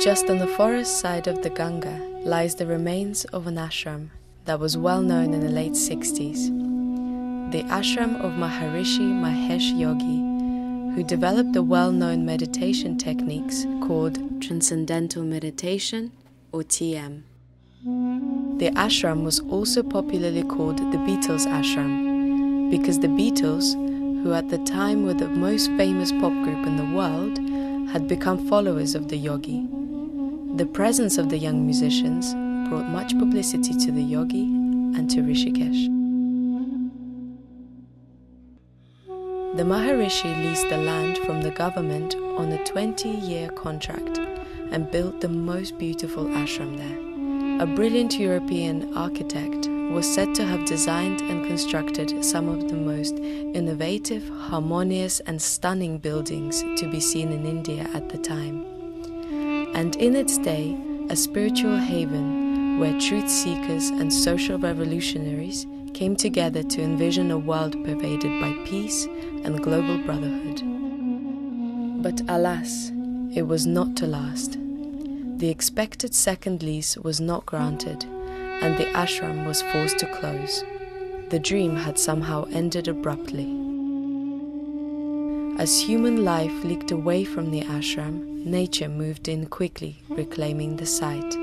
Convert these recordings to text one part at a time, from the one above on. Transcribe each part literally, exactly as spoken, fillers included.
Just on the forest side of the Ganga lies the remains of an ashram that was well known in the late sixties. The ashram of Maharishi Mahesh Yogi, who developed the well-known meditation techniques called Transcendental Meditation or T M. The ashram was also popularly called the Beatles ashram because the Beatles, who at the time were the most famous pop group in the world, had become followers of the yogi. The presence of the young musicians brought much publicity to the yogi and to Rishikesh. The Maharishi leased the land from the government on a twenty-year contract and built the most beautiful ashram there. A brilliant European architect was said to have designed and constructed some of the most innovative, harmonious and stunning buildings to be seen in India at the time. And in its day, a spiritual haven where truth seekers and social revolutionaries came together to envision a world pervaded by peace and global brotherhood. But alas, it was not to last. The expected second lease was not granted, and the ashram was forced to close. The dream had somehow ended abruptly. As human life leaked away from the ashram, nature moved in quickly, reclaiming the site.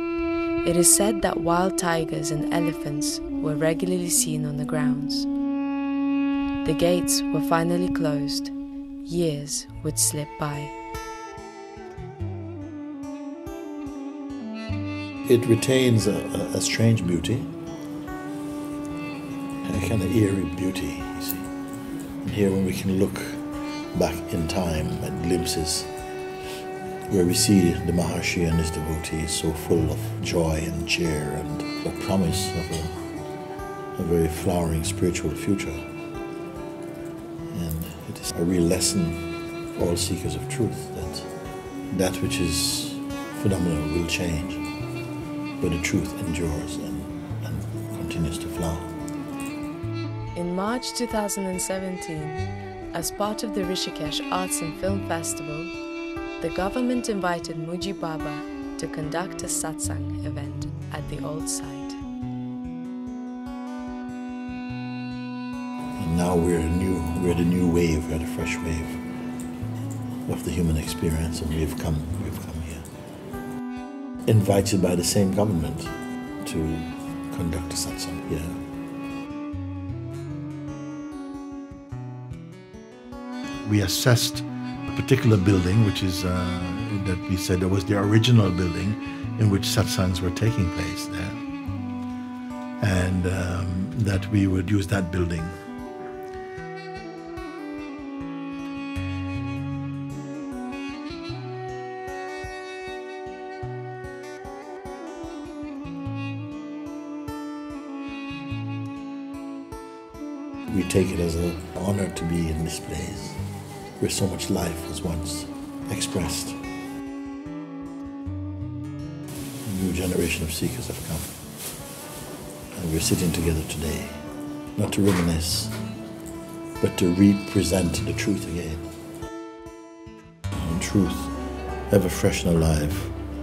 It is said that wild tigers and elephants were regularly seen on the grounds. The gates were finally closed. Years would slip by. It retains a, a, a strange beauty, a kind of eerie beauty, you see. And here when we can look back in time at glimpses where we see the Maharishi and his devotees so full of joy and cheer and the promise of a, a very flowering spiritual future. And it is a real lesson for all seekers of truth that that which is phenomenal will change, but the truth endures and, and continues to flower. In March two thousand seventeen, as part of the Rishikesh Arts and Film Festival, the government invited Mooji Baba to conduct a satsang event at the old site. And now we're a new, we're the new wave, we're the fresh wave of the human experience, and we've come, we've come here, invited by the same government to conduct a satsang here. We assessed particular building, which is, uh, that we said that was the original building in which satsangs were taking place there. And um, that we would use that building. We take it as an honor to be in this place, where so much life was once expressed. A new generation of seekers have come, and we're sitting together today, not to reminisce, but to represent the truth again. And truth, ever fresh and alive,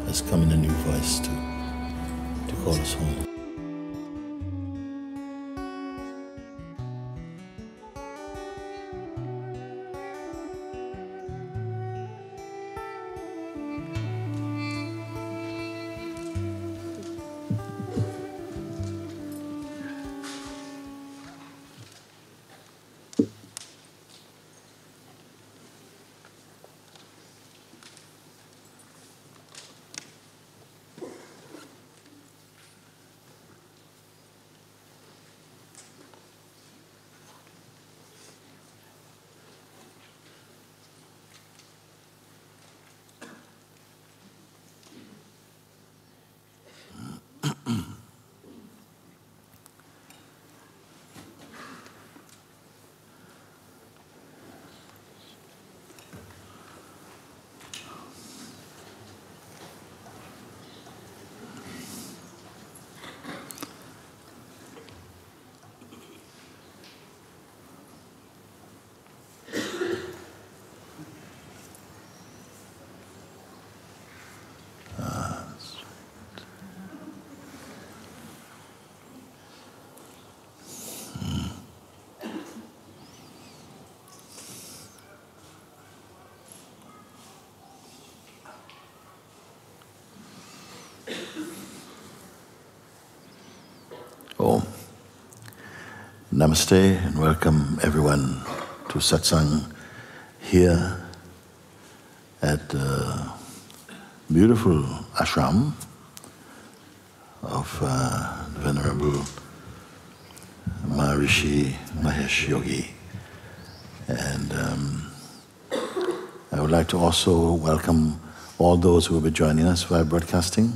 has come in a new voice to, to call us home. Namaste and welcome everyone to satsang here at the beautiful ashram of uh, the Venerable Maharishi Mahesh Yogi. And um, I would like to also welcome all those who will be joining us via broadcasting,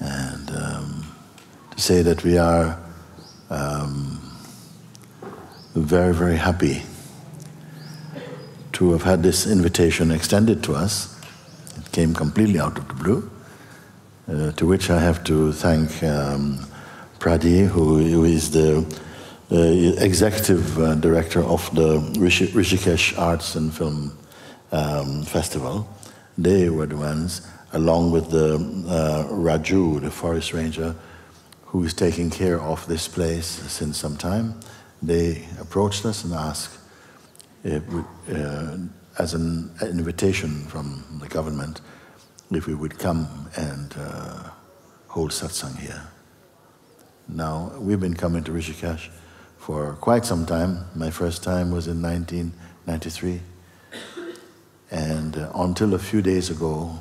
and um, to say that we are um, very, very happy to have had this invitation extended to us. It came completely out of the blue, uh, to which I have to thank um, Pradhi, who, who is the uh, executive uh, director of the Rishi Rishikesh Arts and Film um, Festival. They were the ones, along with the uh, Raju, the forest ranger, who is taking care of this place since some time. They approached us and asked, if we, uh, as an invitation from the government, if we would come and uh, hold satsang here. Now, we've been coming to Rishikesh for quite some time. My first time was in nineteen ninety-three. And uh, until a few days ago,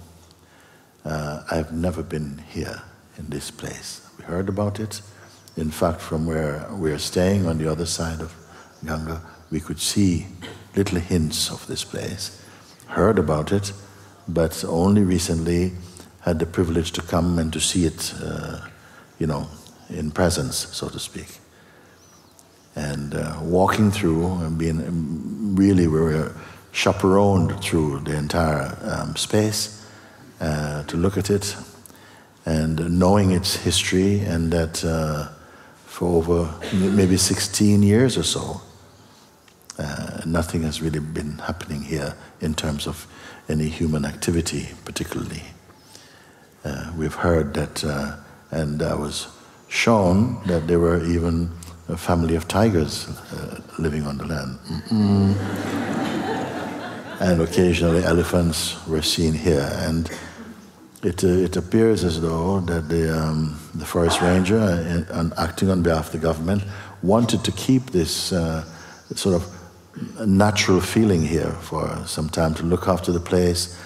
uh, I've never been here in this place. We heard about it. In fact, from where we're staying on the other side of Ganga, we could see little hints of this place. Heard about it, but only recently had the privilege to come and to see it, uh, you know, in presence, so to speak. And uh, walking through and being really where we're chaperoned through the entire um, space uh, to look at it, and knowing its history, and that uh, for over maybe sixteen years or so, uh, nothing has really been happening here in terms of any human activity particularly. Uh, we've heard that, uh, and I was shown that there were even a family of tigers uh, living on the land. Mm-mm. And occasionally elephants were seen here, and it uh, it appears as though that the um, the forest ranger, in, in acting on behalf of the government, wanted to keep this uh, sort of natural feeling here for some time, to look after the place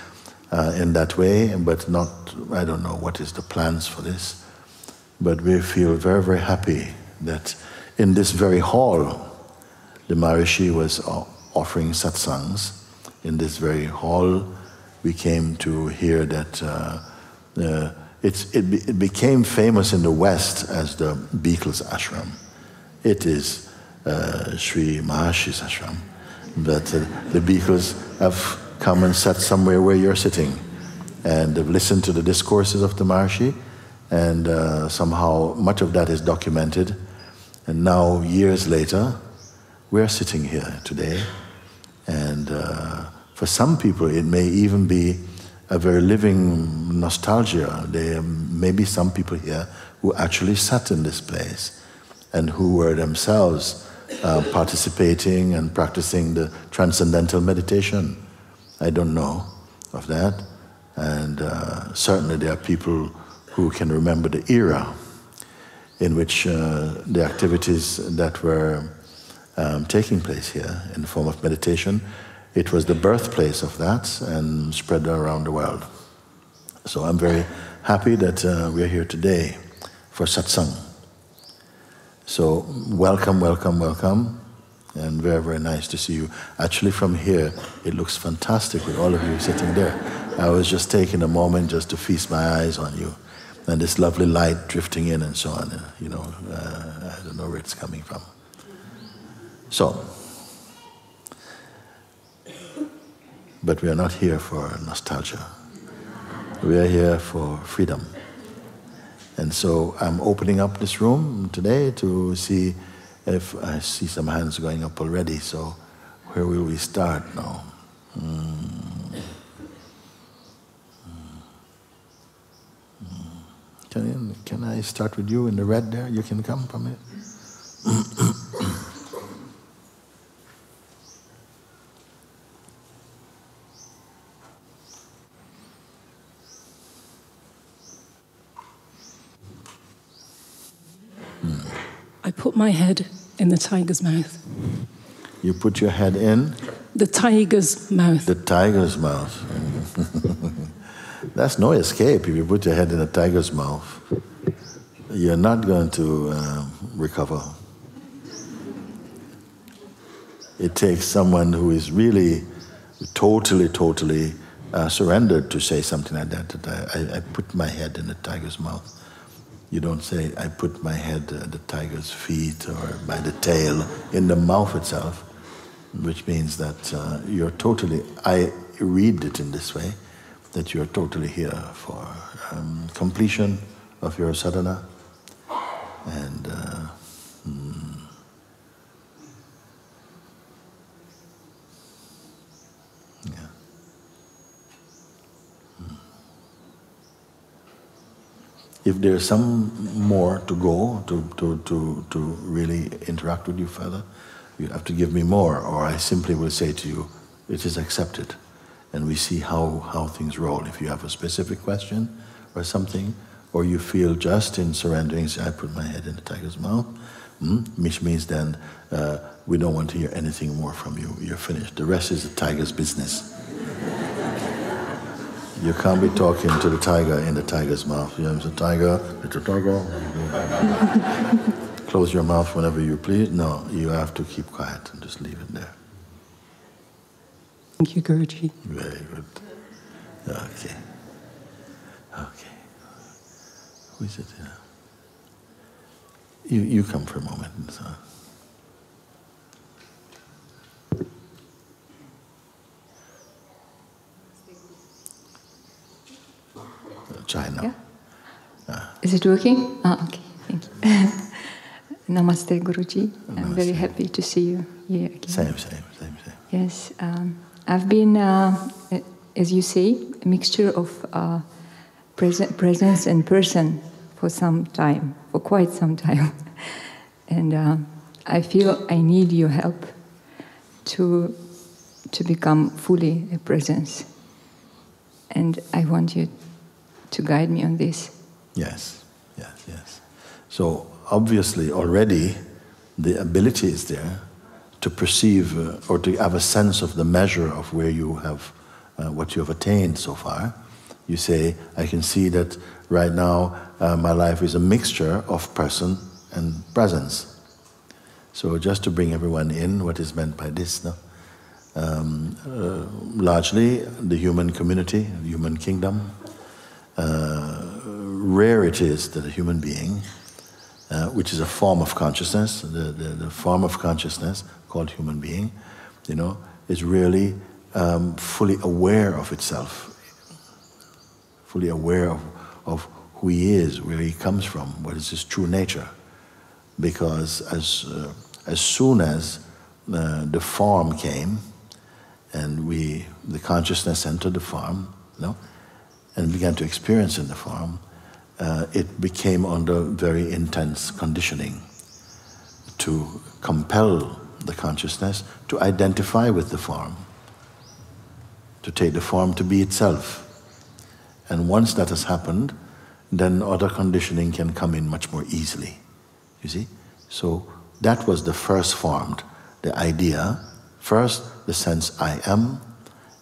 uh, in that way. But not, I don't know what is the plans for this. But we feel very, very happy that in this very hall, the Maharishi was uh, offering satsangs. In this very hall, we came to hear that uh, uh, it's, it, be, it became famous in the West as the Beatles ashram. It is uh, Sri Maharishi's ashram, but uh, the Beatles have come and sat somewhere where you're sitting, and they've listened to the discourses of the Maharishi, and uh, somehow much of that is documented. And now, years later, we're sitting here today. And uh, for some people, it may even be a very living nostalgia. There may be some people here who actually sat in this place and who were themselves uh, participating and practicing the Transcendental Meditation. I don't know of that. And uh, certainly there are people who can remember the era in which uh, the activities that were Um, taking place here in the form of meditation. It was the birthplace of that and spread around the world. So I'm very happy that uh, we're here today for satsang. So welcome, welcome, welcome, and very, very nice to see you. Actually, from here, it looks fantastic with all of you sitting there. I was just taking a moment just to feast my eyes on you, and this lovely light drifting in and so on. You know, uh, I don't know where it's coming from. So, but we are not here for nostalgia. We are here for freedom. And so I'm opening up this room today to see if I see some hands going up already. So where will we start now? Mm. Mm. Can, I, can I start with you in the red there? You can come from it. I put my head in the tiger's mouth. You put your head in? The tiger's mouth. The tiger's mouth. That's no escape if you put your head in a tiger's mouth. You're not going to uh, recover. It takes someone who is really totally, totally uh, surrendered to say something like that, that I, I put my head in the tiger's mouth. You don't say, I put my head at the tiger's feet or by the tail, in the mouth itself, which means that uh, you're totally, I read it in this way, that you're totally here for um, completion of your sadhana. And uh, mm, if there's some more to go, to, to, to, to really interact with you further, you have to give me more, or I simply will say to you, it is accepted. And we see how, how things roll. If you have a specific question or something, or you feel just in surrendering, say, I put my head in the tiger's mouth, mm, which means then uh, we don't want to hear anything more from you. You're finished. The rest is the tiger's business. You can't be talking to the tiger in the tiger's mouth. You know, it's a tiger, it's a tiger. Close your mouth whenever you please. No, you have to keep quiet and just leave it there. Thank you, Guruji. Very good. Okay. Okay. Who is it here? You, you come for a moment. So. China. Yeah. Ah. Is it working? Ah, okay, thank you. Namaste, Guruji. Namaste. I'm very happy to see you here again. Same, same, same, same. Yes, um, I've been, uh, as you say, a mixture of uh, present, presence and person for some time, for quite some time. And uh, I feel I need your help to, to become fully a presence. And I want you to guide me on this. Yes, yes, yes. So obviously already the ability is there to perceive uh, or to have a sense of the measure of where you have, uh, what you have attained so far. You say, I can see that right now uh, my life is a mixture of person and presence. So just to bring everyone in, what is meant by this? No? Um, uh, largely the human community, the human kingdom. Uh, rare it is that a human being, uh, which is a form of consciousness, the, the, the form of consciousness called human being, you know, is really um, fully aware of itself, fully aware of, of who he is, where he comes from, what is his true nature. Because as, uh, as soon as uh, the form came, and we, the consciousness entered the form, you know, and began to experience in the form, uh, it became under very intense conditioning to compel the consciousness to identify with the form, to take the form to be itself. And once that has happened, then other conditioning can come in much more easily, you see? So that was the first formed, the idea, first the sense I am,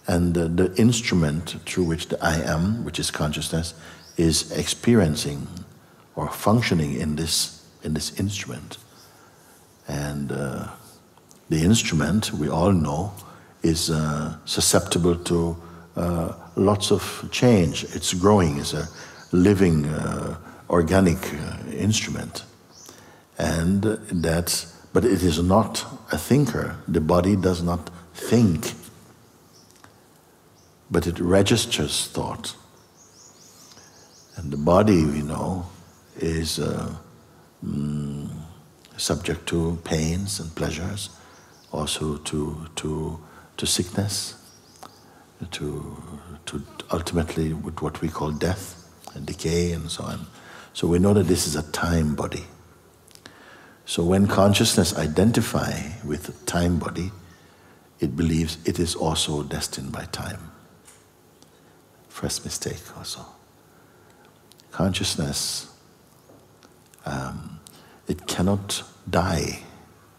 and the, the instrument through which the I am, which is consciousness, is experiencing or functioning in this, in this instrument. And uh, the instrument, we all know, is uh, susceptible to uh, lots of change. It's growing, it's a living, uh, organic uh, instrument. And that's, but it is not a thinker. The body does not think, but it registers thought. And the body, we know, is uh, mm, subject to pains and pleasures, also to, to, to sickness, to, to ultimately with what we call death and decay and so on. So we know that this is a time body. So when consciousness identifies with time body, it believes it is also destined by time. First mistake also. Consciousness, um, it cannot die.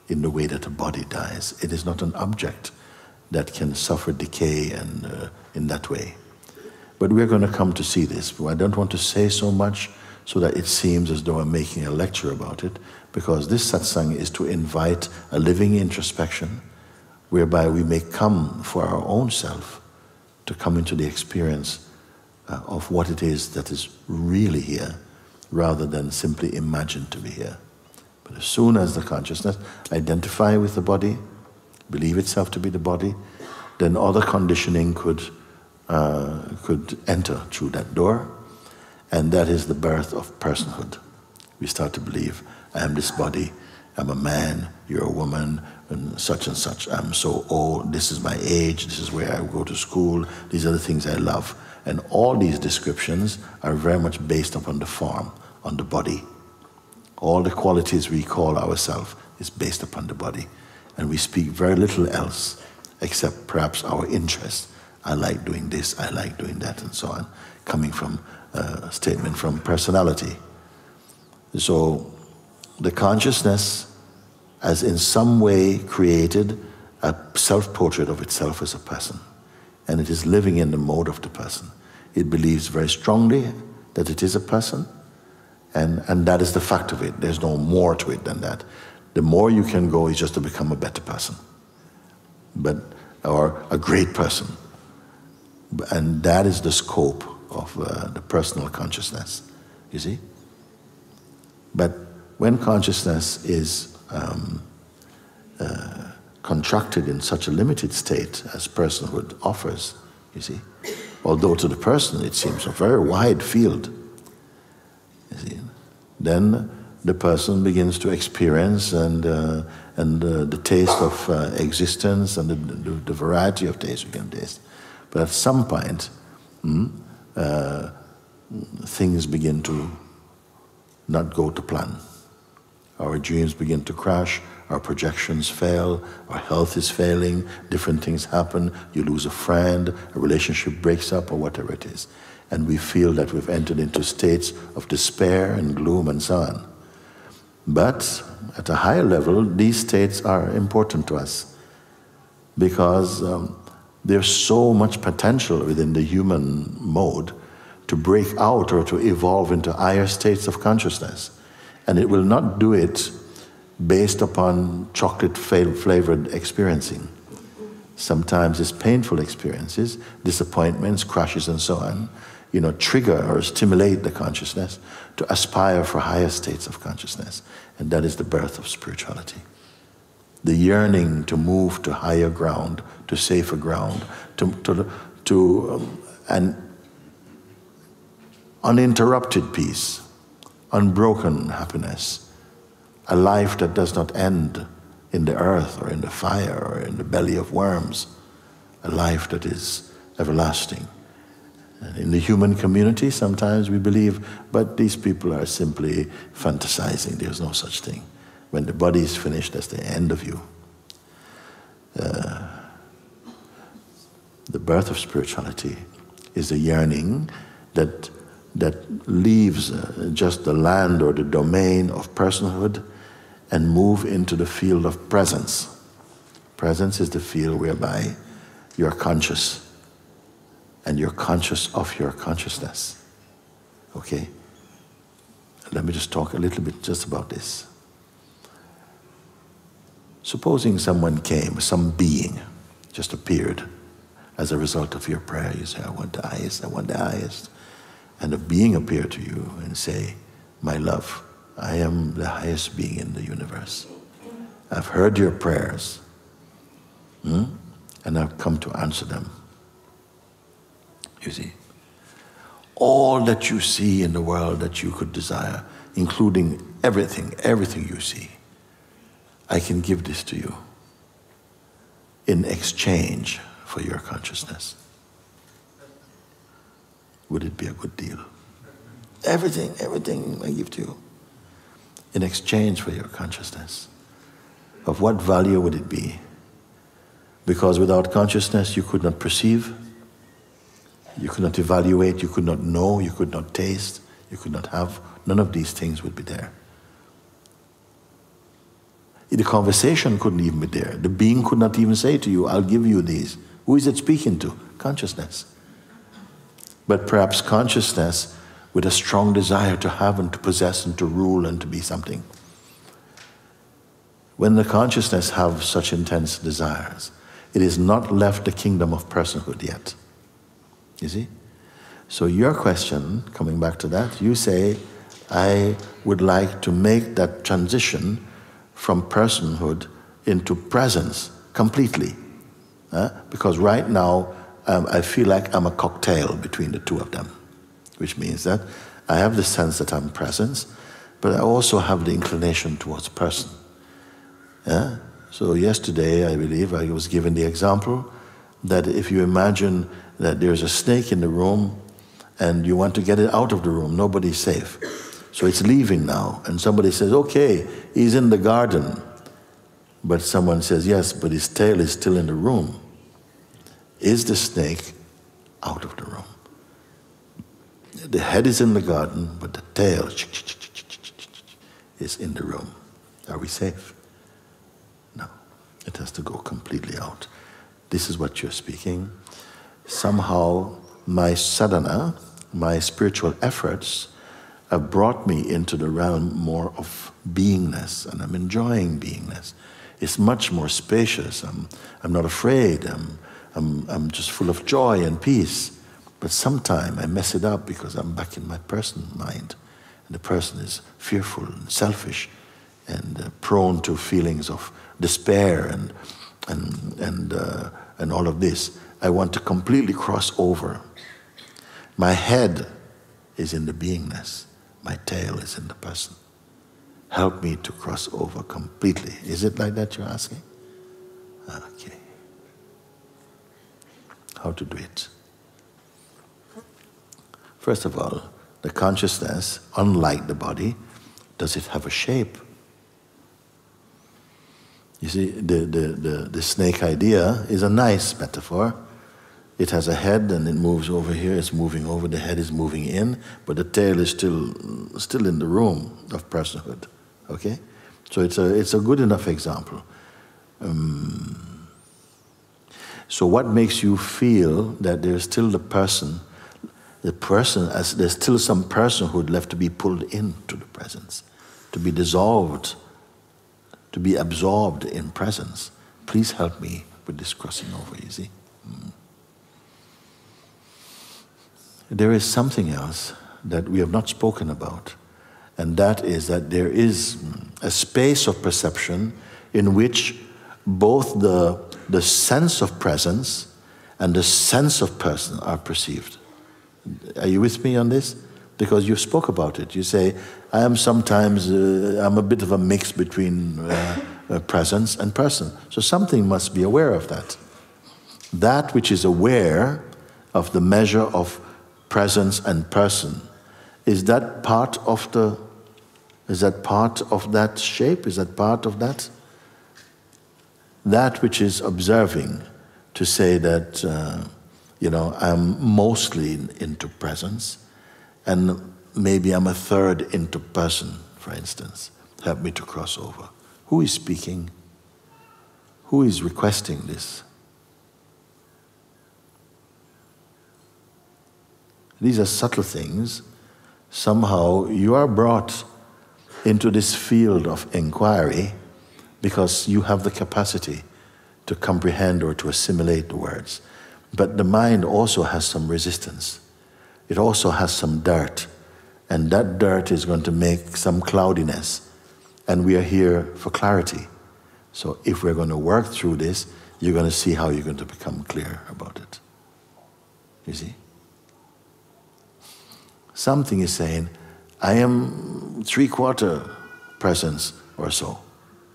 in the way that the body dies. It is not an object that can suffer decay and uh, in that way. But we're going to come to see this. I don't want to say so much so that it seems as though I'm making a lecture about it, because this satsang is to invite a living introspection whereby we may come for our own self to come into the experience uh, of what it is that is really here, rather than simply imagined to be here. But as soon as the consciousness identifies with the body, believe itself to be the body, then other conditioning could, uh, could enter through that door, and that is the birth of personhood. We start to believe, I am this body, I'm a man, you're a woman, and such and such. I'm so old, this is my age, this is where I go to school, these are the things I love. And all these descriptions are very much based upon the form, on the body. All the qualities we call ourselves is based upon the body. And we speak very little else, except perhaps our interest. I like doing this, I like doing that, and so on, coming from a statement from personality. So the consciousness has in some way created a self-portrait of itself as a person. And it is living in the mode of the person. It believes very strongly that it is a person, and, and that is the fact of it. There's no more to it than that. The more you can go is just to become a better person, but, or a great person. And that is the scope of uh, the personal consciousness, you see? But when consciousness is um, uh, contracted in such a limited state as personhood offers, you see, although to the person it seems a very wide field, you see, then the person begins to experience and, uh, and uh, the taste of uh, existence and the, the, the variety of tastes you can taste. But at some point, mm, uh, things begin to not go to plan. Our dreams begin to crash, our projections fail, our health is failing, different things happen, you lose a friend, a relationship breaks up, or whatever it is. And we feel that we've entered into states of despair and gloom and so on. But at a higher level, these states are important to us because um, there's so much potential within the human mode to break out or to evolve into higher states of consciousness. And it will not do it based upon chocolate-flavored experiencing. Sometimes it's painful experiences, disappointments, crashes, and so on, you know, trigger or stimulate the consciousness to aspire for higher states of consciousness. And that is the birth of spirituality. The yearning to move to higher ground, to safer ground, to, to, to um, an uninterrupted peace, unbroken happiness, a life that does not end in the earth or in the fire or in the belly of worms, a life that is everlasting. And in the human community, sometimes we believe, but these people are simply fantasizing. There's no such thing. When the body is finished, that's the end of you. Uh, the birth of spirituality is the yearning that that leaves just the land or the domain of personhood and move into the field of presence. Presence is the field whereby you're conscious, and you're conscious of your consciousness. Okay? Let me just talk a little bit just about this. Supposing someone came, some being just appeared as a result of your prayer. You say, I want the highest, I want the highest. And a being appear to you and say, my love, I am the highest being in the universe. I've heard your prayers, hmm? and I've come to answer them. You see, all that you see in the world that you could desire, including everything, everything you see, I can give this to you in exchange for your consciousness. Would it be a good deal? Everything, everything I give to you in exchange for your consciousness. Of what value would it be? Because without consciousness, you could not perceive, you could not evaluate, you could not know, you could not taste, you could not have. None of these things would be there. The conversation couldn't even be there. The being could not even say to you, I'll give you these. Who is it speaking to? Consciousness. But perhaps consciousness with a strong desire to have and to possess and to rule and to be something. When the consciousness have such intense desires, it has not left the kingdom of personhood yet. You see? So your question, coming back to that, you say, I would like to make that transition from personhood into presence completely. Uh, because right now, um, I feel like I'm a cocktail between the two of them, which means that I have the sense that I'm presence, but I also have the inclination towards person. Yeah? So yesterday, I believe, I was given the example that if you imagine that there's a snake in the room and you want to get it out of the room, nobody's safe. So it's leaving now, and somebody says, okay, he's in the garden. But someone says, yes, but his tail is still in the room. Is the snake out of the room? The head is in the garden, but the tail is in the room. Are we safe? No, it has to go completely out. This is what you're speaking. Somehow, my sadhana, my spiritual efforts, have brought me into the realm more of beingness, and I'm enjoying beingness. It's much more spacious. I'm, I'm not afraid. I'm, I'm, I'm just full of joy and peace. But sometime I mess it up because I'm back in my person mind. And the person is fearful and selfish and uh, prone to feelings of despair and, and, and, uh, and all of this. I want to completely cross over. My head is in the beingness. My tail is in the person. Help me to cross over completely. Is it like that you're asking? Okay. How to do it? First of all, the consciousness, unlike the body, does it have a shape? You see, the, the, the, the snake idea is a nice metaphor. It has a head and it moves over here, it's moving over, the head is moving in, but the tail is still, still in the room of personhood, okay? So it's a, it's a good enough example. Um, so what makes you feel that there's still the person, the person, as there's still some personhood left to be pulled into the presence, to be dissolved, to be absorbed in presence? Please help me with this crossing over, you see? Mm. There is something else that we have not spoken about, and that is that there is a space of perception in which both the, the sense of presence and the sense of person are perceived. Are you with me on this? Because you spoke about it. You say, I am sometimes, uh, I'm a bit of a mix between uh, uh, presence and person. So something must be aware of that. That which is aware of the measure of presence and person, is that part of the, is that part of that shape? Is that part of that? That which is observing to say that, uh, you know, I'm mostly in, into presence and maybe I'm a third into person, for instance. Help me to cross over. Who is speaking? Who is requesting this? These are subtle things. Somehow you are brought into this field of inquiry because you have the capacity to comprehend or to assimilate the words. But the mind also has some resistance. It also has some dirt. And that dirt is going to make some cloudiness. And we are here for clarity. So if we're going to work through this, you're going to see how you're going to become clear about it. You see? Something is saying, I am three-quarter presence or so,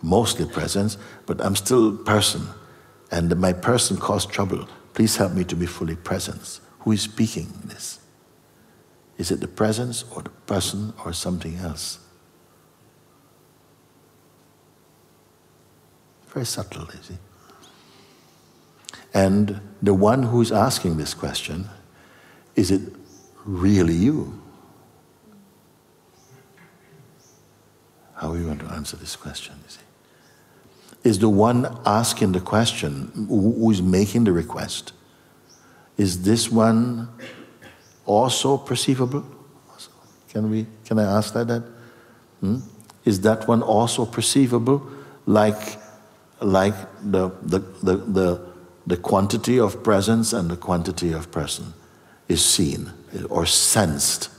mostly presence, but I'm still person, and my person caused trouble. Please help me to be fully presence. Who is speaking this? Is it the presence or the person or something else? Very subtle, you see. And the one who's asking this question, is it really you? How are you going to answer this question, you see? is the one asking the question, who is making the request. Is this one also perceivable? Can we? Can I ask like that? Hmm? Is that one also perceivable, like, like the the the the, the quantity of presence and the quantity of person is seen or sensed?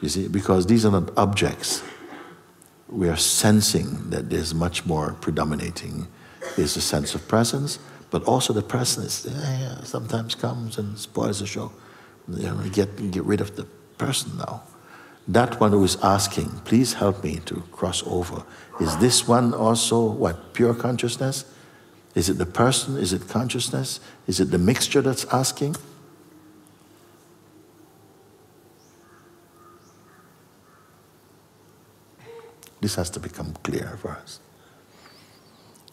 You see, because these are not objects. We are sensing that there's much more predominating is the sense of presence, but also the presence yeah, yeah, sometimes comes and spoils the show. You know, get get rid of the person now. That one who is asking, please help me to cross over. Is this one also what? Pure consciousness? Is it the person? Is it consciousness? Is it the mixture that's asking? This has to become clear for us.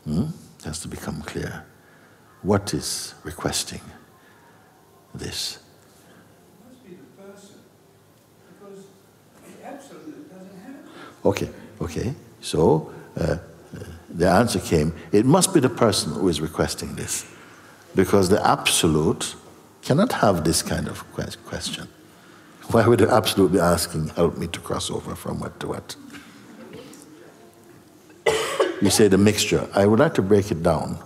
Hmm? It has to become clear. What is requesting this? It must be the person, because the absolute doesn't have it. Okay, okay. So uh, the answer came, it must be the person who is requesting this, because the absolute cannot have this kind of question. Why would the absolute be asking, help me to cross over from what to what? You say the mixture. I would like to break it down.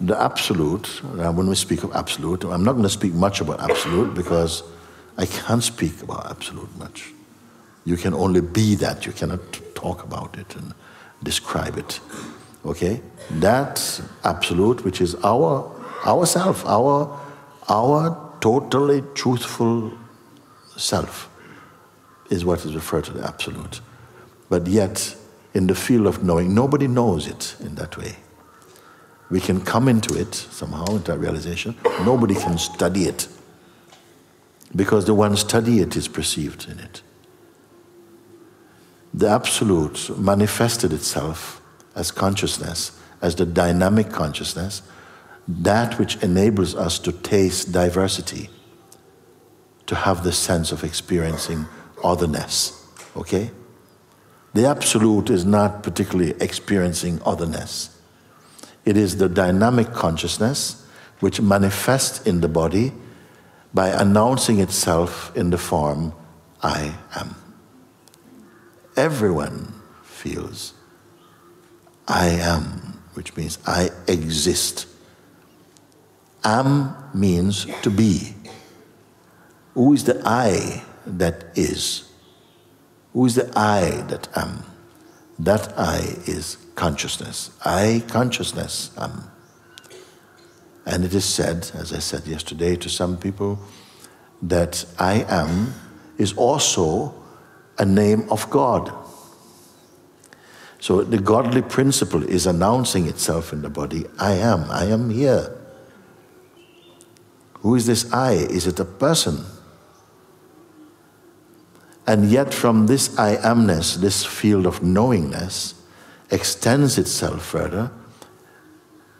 The absolute, when we speak of absolute, I'm not going to speak much about absolute because I can't speak about absolute much. You can only be that. You cannot talk about it and describe it. Okay? That absolute, which is our ourself, our, our totally truthful self, is what is referred to the absolute. But yet, in the field of knowing, nobody knows it in that way. We can come into it somehow, into our realization. Nobody can study it, because the one study it is perceived in it. The absolute manifested itself as consciousness, as the dynamic consciousness, that which enables us to taste diversity, to have the sense of experiencing otherness, okay? The absolute is not particularly experiencing otherness. It is the dynamic consciousness which manifests in the body by announcing itself in the form, I am. Everyone feels I am, which means I exist. Am means to be. Who is the I that is? Who is the I that am? That I is consciousness. I, consciousness, am. And it is said, as I said yesterday to some people, that I am is also a name of God. So the godly principle is announcing itself in the body. I am, I am here. Who is this I? Is it a person? And yet from this I amness, this field of knowingness, extends itself further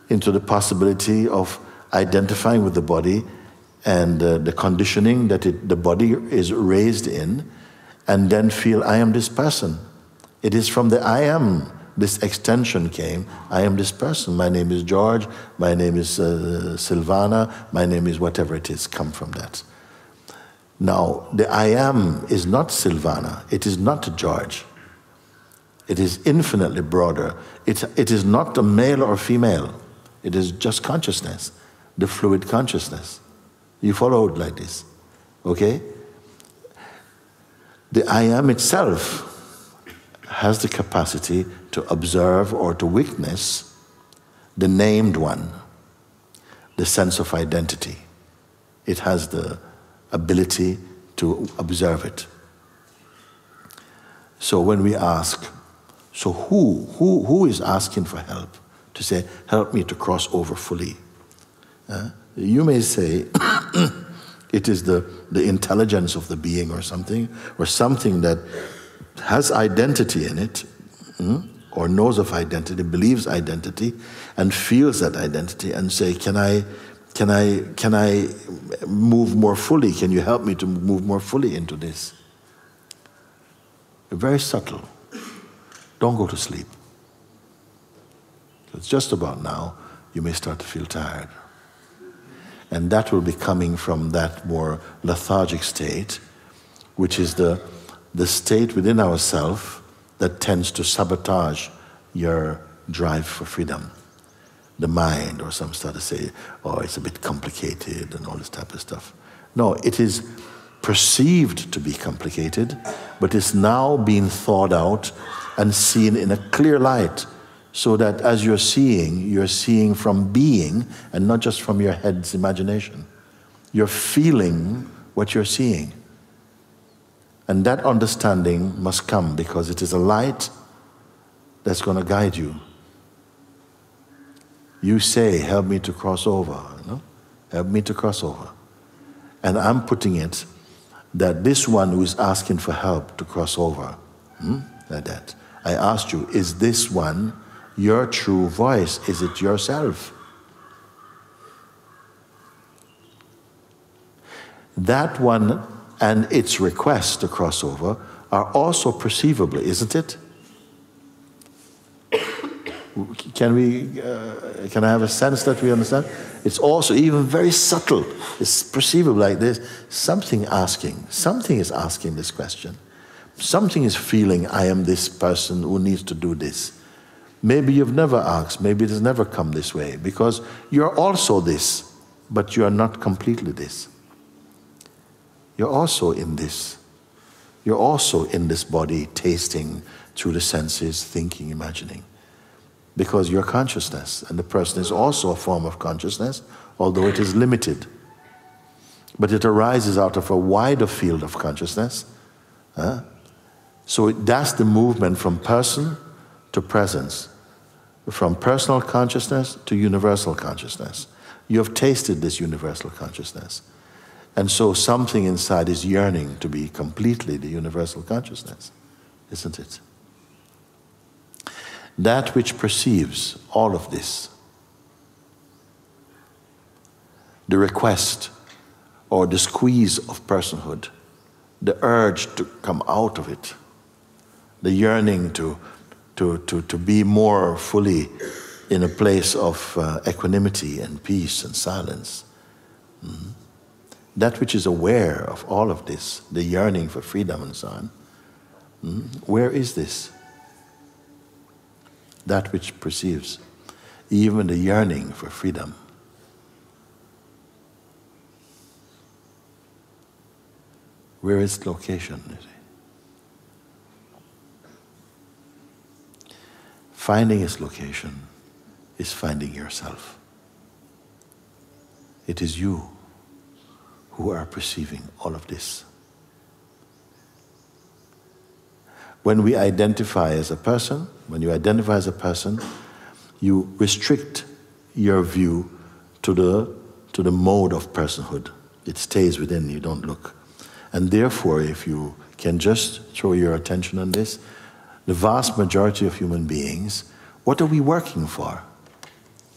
into the possibility of identifying with the body and uh, the conditioning that it, the body is raised in, and then feel I am this person. It is from the I am this extension came. I am this person. My name is George. My name is uh, Silvana. My name is whatever it is. Come from that. Now, the I am is not Silvana, it is not George. It is infinitely broader. It, it is not a male or female. It is just consciousness, the fluid consciousness. You follow it like this, okay? The I am itself has the capacity to observe or to witness the named one, the sense of identity. It has the ability to observe it. So when we ask, so who, who, who is asking for help? To say, help me to cross over fully. Uh, you may say it is the, the intelligence of the being or something, or something that has identity in it, hmm, or knows of identity, believes identity, and feels that identity and say, can I Can I, can I move more fully? Can you help me to move more fully into this? Very subtle. Don't go to sleep. It's just about now, you may start to feel tired. And that will be coming from that more lethargic state, which is the, the state within ourselves that tends to sabotage your drive for freedom. The mind, or some start to say, oh, it's a bit complicated and all this type of stuff. No, it is perceived to be complicated, but it's now being thought out and seen in a clear light, so that as you're seeing, you're seeing from being and not just from your head's imagination. You're feeling what you're seeing. And that understanding must come, because it is a light that's going to guide you. You say, help me to cross over, you know? Help me to cross over. And I'm putting it that this one who is asking for help to cross over, hmm? like that. I asked you, is this one your true voice? Is it yourself? That one and its request to cross over are also perceivable, isn't it? Can we, uh, can I have a sense that we understand? It's also even very subtle. It's perceivable like this. Something asking, something is asking this question. Something is feeling, I am this person who needs to do this. Maybe you've never asked, maybe it has never come this way, because you're also this, but you're not completely this. You're also in this. You're also in this body, tasting through the senses, thinking, imagining. Because you're consciousness, and the person is also a form of consciousness, although it is limited. But it arises out of a wider field of consciousness. Huh? So it, that's the movement from person to presence, from personal consciousness to universal consciousness. You have tasted this universal consciousness. And so something inside is yearning to be completely the universal consciousness, isn't it? That which perceives all of this, the request or the squeeze of personhood, the urge to come out of it, the yearning to, to, to, to be more fully in a place of uh, equanimity and peace and silence. Mm-hmm. That which is aware of all of this, the yearning for freedom and so on, mm-hmm. Where is this? That which perceives, even the yearning for freedom. Where is the location? Finding its location is finding yourself. It is you who are perceiving all of this. When we identify as a person, when you identify as a person, you restrict your view to the, to the mode of personhood. It stays within, you don't look. And therefore, if you can just throw your attention on this, the vast majority of human beings, what are we working for?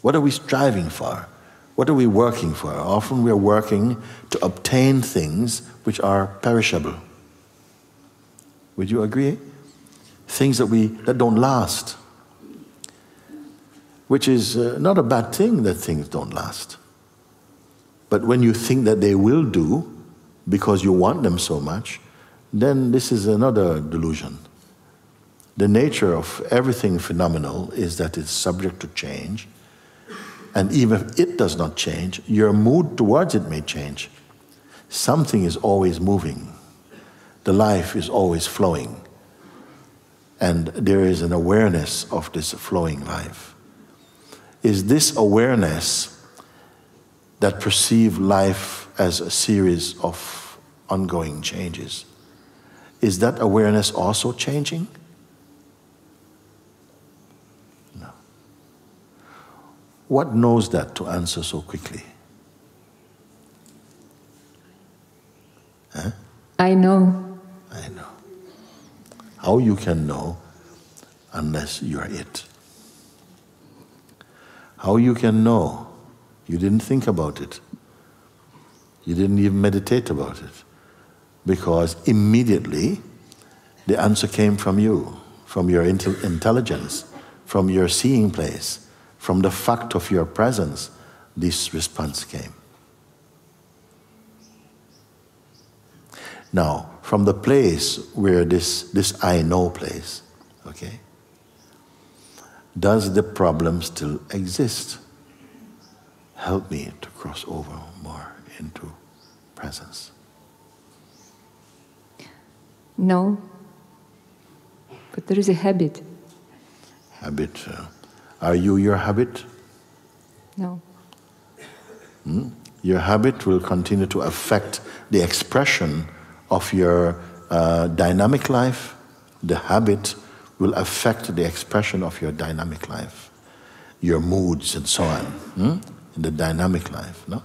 What are we striving for? What are we working for? Often we are working to obtain things which are perishable. Would you agree? Things that we that don't last, which is uh, not a bad thing that things don't last. But when you think that they will do, because you want them so much, then this is another delusion. The nature of everything phenomenal is that it's subject to change, and even if it does not change, your mood towards it may change. Something is always moving. The life is always flowing. And there is an awareness of this flowing life. Is this awareness that perceive life as a series of ongoing changes, is that awareness also changing? No. What knows that to answer so quickly? Huh? I know. I know. How you can know unless you're it? How you can know? You didn't think about it. You didn't even meditate about it. Because immediately, the answer came from you, from your intelligence, from your seeing place, From the fact of your presence, this response came. Now, from the place where this, this I know place, okay, does the problem still exist? Help me to cross over more into presence. No, but there is a habit. Habit. Uh, are you your habit? No. Hmm? Your habit will continue to affect the expression of your uh, dynamic life. The habit will affect the expression of your dynamic life, your moods and so on, hmm? in the dynamic life. No?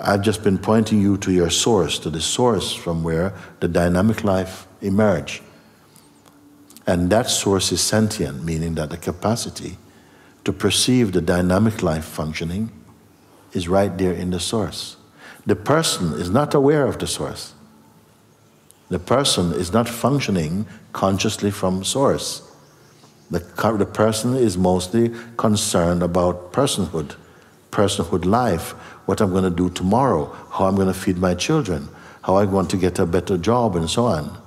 I've just been pointing you to your source, to the source from where the dynamic life emerges. And that source is sentient, meaning that the capacity to perceive the dynamic life functioning is right there in the source. The person is not aware of the source. The person is not functioning consciously from source. The, the person is mostly concerned about personhood, personhood life, what I'm going to do tomorrow, how I'm going to feed my children, how I want to get a better job, and so on.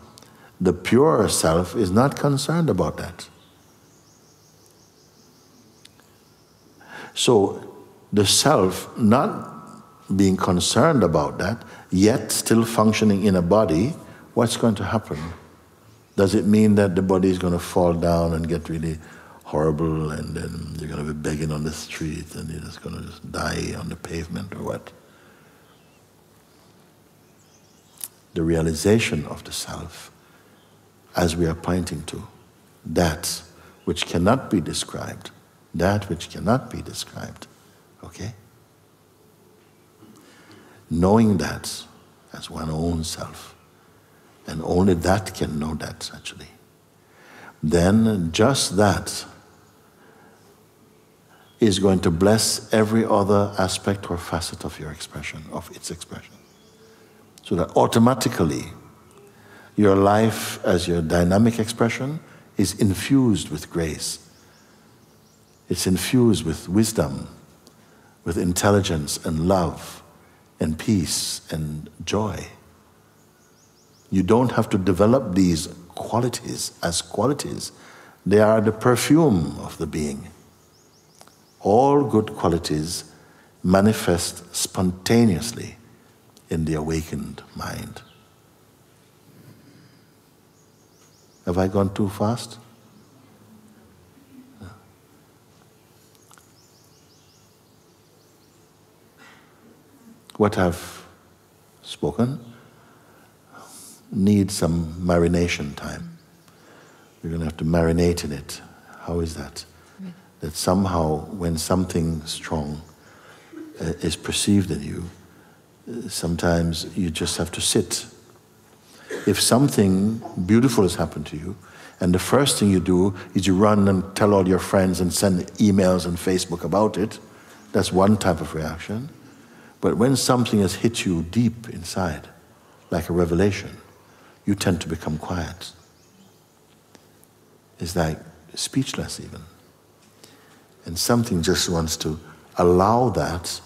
The pure self is not concerned about that. So the self not being concerned about that, yet still functioning in a body, what's going to happen? Does it mean that the body is going to fall down and get really horrible and then you're going to be begging on the street and you're just going to just die on the pavement or what? The realization of the self, as we are pointing to, that which cannot be described, that which cannot be described, okay? Knowing that as one's own self, and only that can know that, actually. Then just that is going to bless every other aspect or facet of your expression, of its expression. So that automatically, your life as your dynamic expression is infused with grace. It's infused with wisdom, with intelligence and love and peace and joy. You don't have to develop these qualities as qualities. They are the perfume of the being. All good qualities manifest spontaneously in the awakened mind. Have I gone too fast? No. What I've spoken needs some marination time. We're going to have to marinate in it. How is that? Right. That somehow when something strong uh, is perceived in you, uh, sometimes you just have to sit. If something beautiful has happened to you, and the first thing you do is you run and tell all your friends and send emails and Facebook about it, that's one type of reaction. But when something has hit you deep inside, like a revelation, you tend to become quiet. It's like speechless even. And something just wants to allow that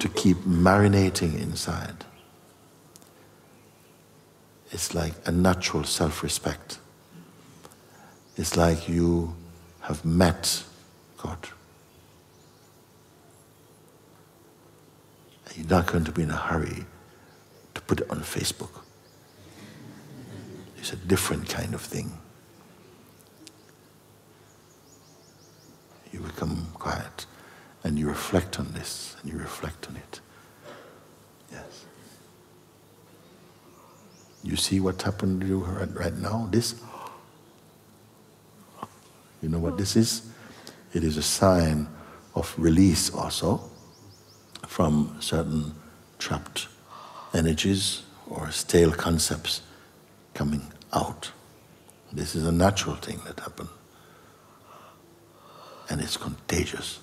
to keep marinating inside. It's like a natural self-respect. It's like you have met God. And you're not going to be in a hurry to put it on Facebook. It's a different kind of thing. You become quiet and you reflect on this and you reflect on it. Yes. You see what happened to you right now? This? You know what this is? It is a sign of release also from certain trapped energies or stale concepts coming out. This is a natural thing that happened. And it's contagious.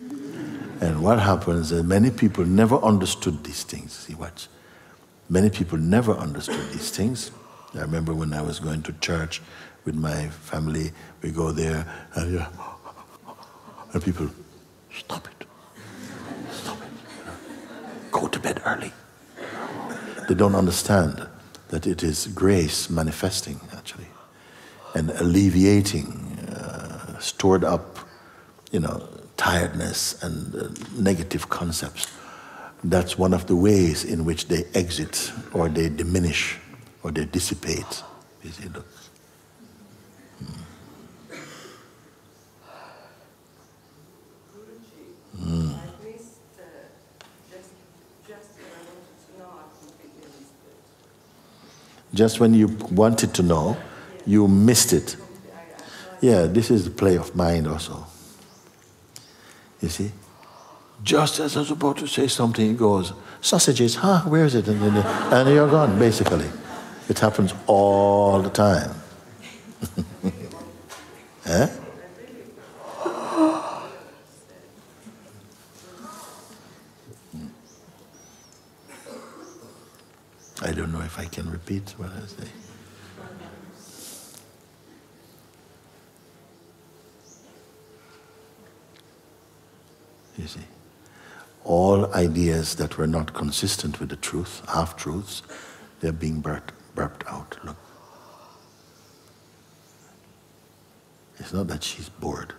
And what happens is many people never understood these things. See, watch. Many people never understood these things. I remember when I was going to church with my family, we go there, and And people, stop it. Stop it. Go to bed early. They don't understand that it is grace manifesting, actually, and alleviating uh, stored up, you know, tiredness and uh, negative concepts. That's one of the ways in which they exit, or they diminish, or they dissipate. You see, look. Mm. I missed uh, just, just when I wanted to know, I completely missed it. Just when you wanted to know, yeah. You missed it. I, I, I, yeah, this is the play of mind also. You see? Just as I was about to say something, it goes, sausages, huh, where is it? And, and, and you're gone, basically. It happens all the time. Eh? I don't know if I can repeat what I say. You see, all ideas that were not consistent with the truth, half-truths, they're being burped, burped out. Look. It's not that she's bored.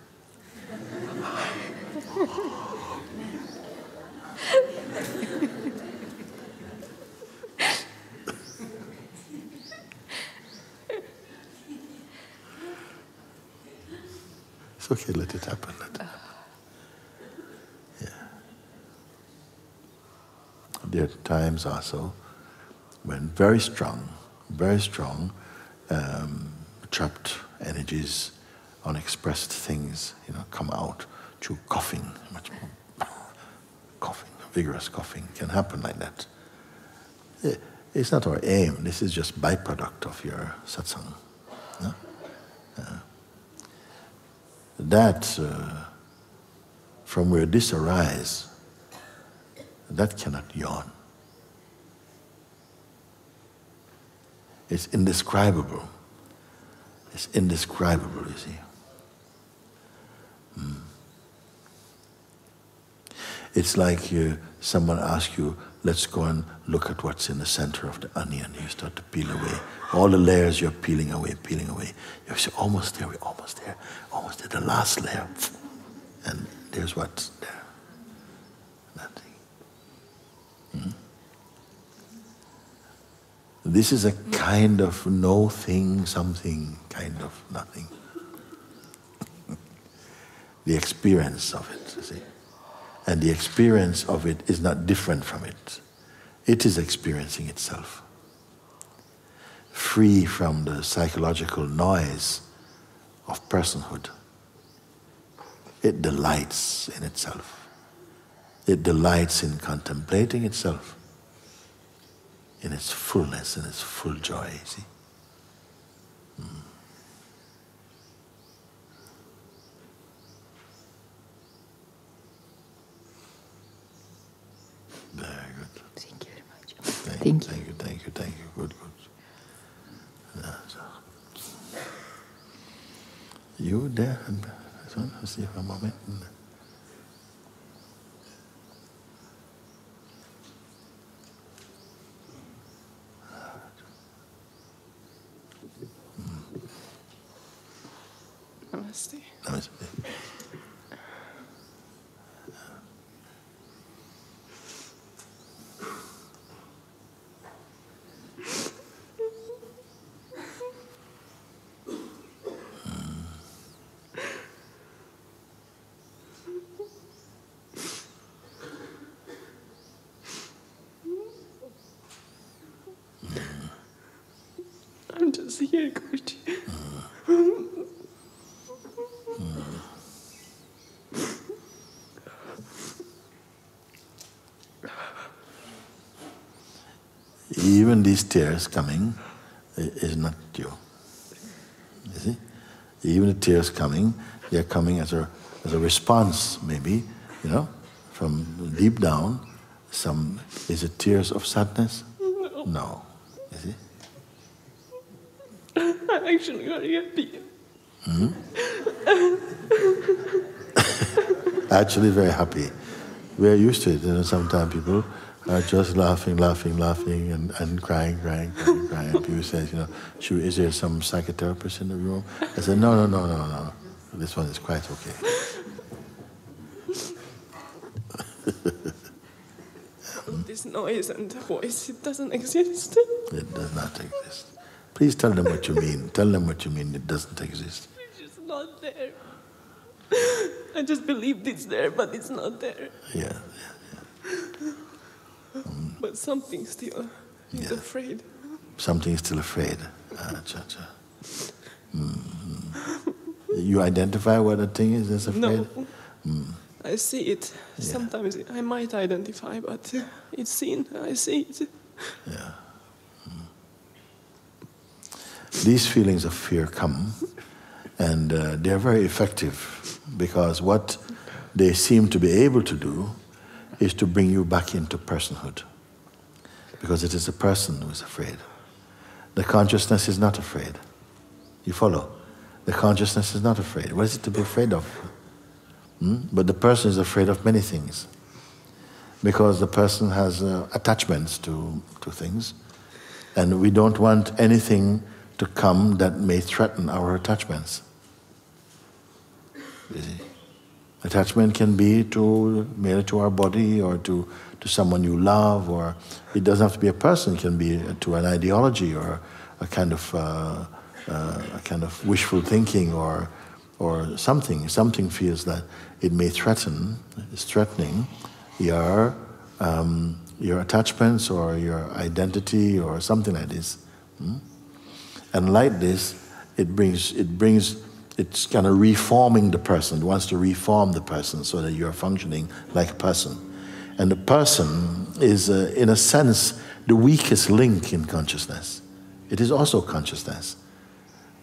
It's okay, let it happen. Let it happen. Yeah. There are times also when very strong, very strong, um, trapped energies, unexpressed things, you know, come out through coughing. Much more coughing, vigorous coughing can happen like that. It's not our aim. This is just byproduct of your satsang. No? Uh, That, uh, from where this arises, that cannot yawn. It's indescribable. It's indescribable, you see. Mm. It's like you, someone asks you, let's go and look at what's in the center of the onion. You start to peel away. All the layers you're peeling away, peeling away. You say, almost there, we're almost there, almost there, the last layer. And there's what's there. Nothing. Hmm? This is a kind of no thing, something, kind of nothing. The experience of it, you see. And the experience of it is not different from it. It is experiencing itself. Free from the psychological noise of personhood. It delights in itself. It delights in contemplating itself in its fullness, in its full joy, you see. Mm. Very good. Thank you very much. Thank, thank you. Thank you, thank you, thank you. Good, good. Yeah, so. You there? Let's see for a moment. Namaste. Namaste. Here, Guruji. Mm. Mm. Even these tears coming is not you. You see? Even the tears coming, they are coming as a as a response, maybe, you know, from deep down. Some is it tears of sadness? No. No. You see? I'm actually very happy. Mm-hmm. actually very happy. We're used to it, you know, sometimes people are just laughing, laughing, laughing, and, and crying, crying, crying, crying. And people say, you know, should, is there some psychotherapist in the room? I said, no, no, no, no, no. This one is quite okay. This noise and voice, it doesn't exist. It does not exist. Please tell them what you mean. Tell them what you mean, it doesn't exist. It's just not there. I just believed it's there, but it's not there. Yeah, yeah, yeah. Mm. But something still is yeah. afraid. Something is still afraid. Ah, cha, cha. Mm-hmm. You identify what a thing is that's afraid? No. Mm. I see it. Yeah. Sometimes I might identify, but it's seen. I see it. Yeah. Mm. These feelings of fear come, and uh, they're very effective, because what they seem to be able to do is to bring you back into personhood, because it is the person who is afraid. The consciousness is not afraid. You follow? The consciousness is not afraid. What is it to be afraid of? Hmm? But the person is afraid of many things, because the person has uh, attachments to, to things, and we don't want anything to come that may threaten our attachments. You see? Attachment can be to merely to our body, or to, to someone you love, or it doesn't have to be a person. It can be to an ideology, or a kind of uh, uh, a kind of wishful thinking, or or something. Something feels that it may threaten. It's threatening your um, your attachments, or your identity, or something like this. Hmm? And like this, it brings it brings. It's kind of reforming the person. It wants to reform the person so that you are functioning like a person. And the person is, uh, in a sense, the weakest link in consciousness. It is also consciousness,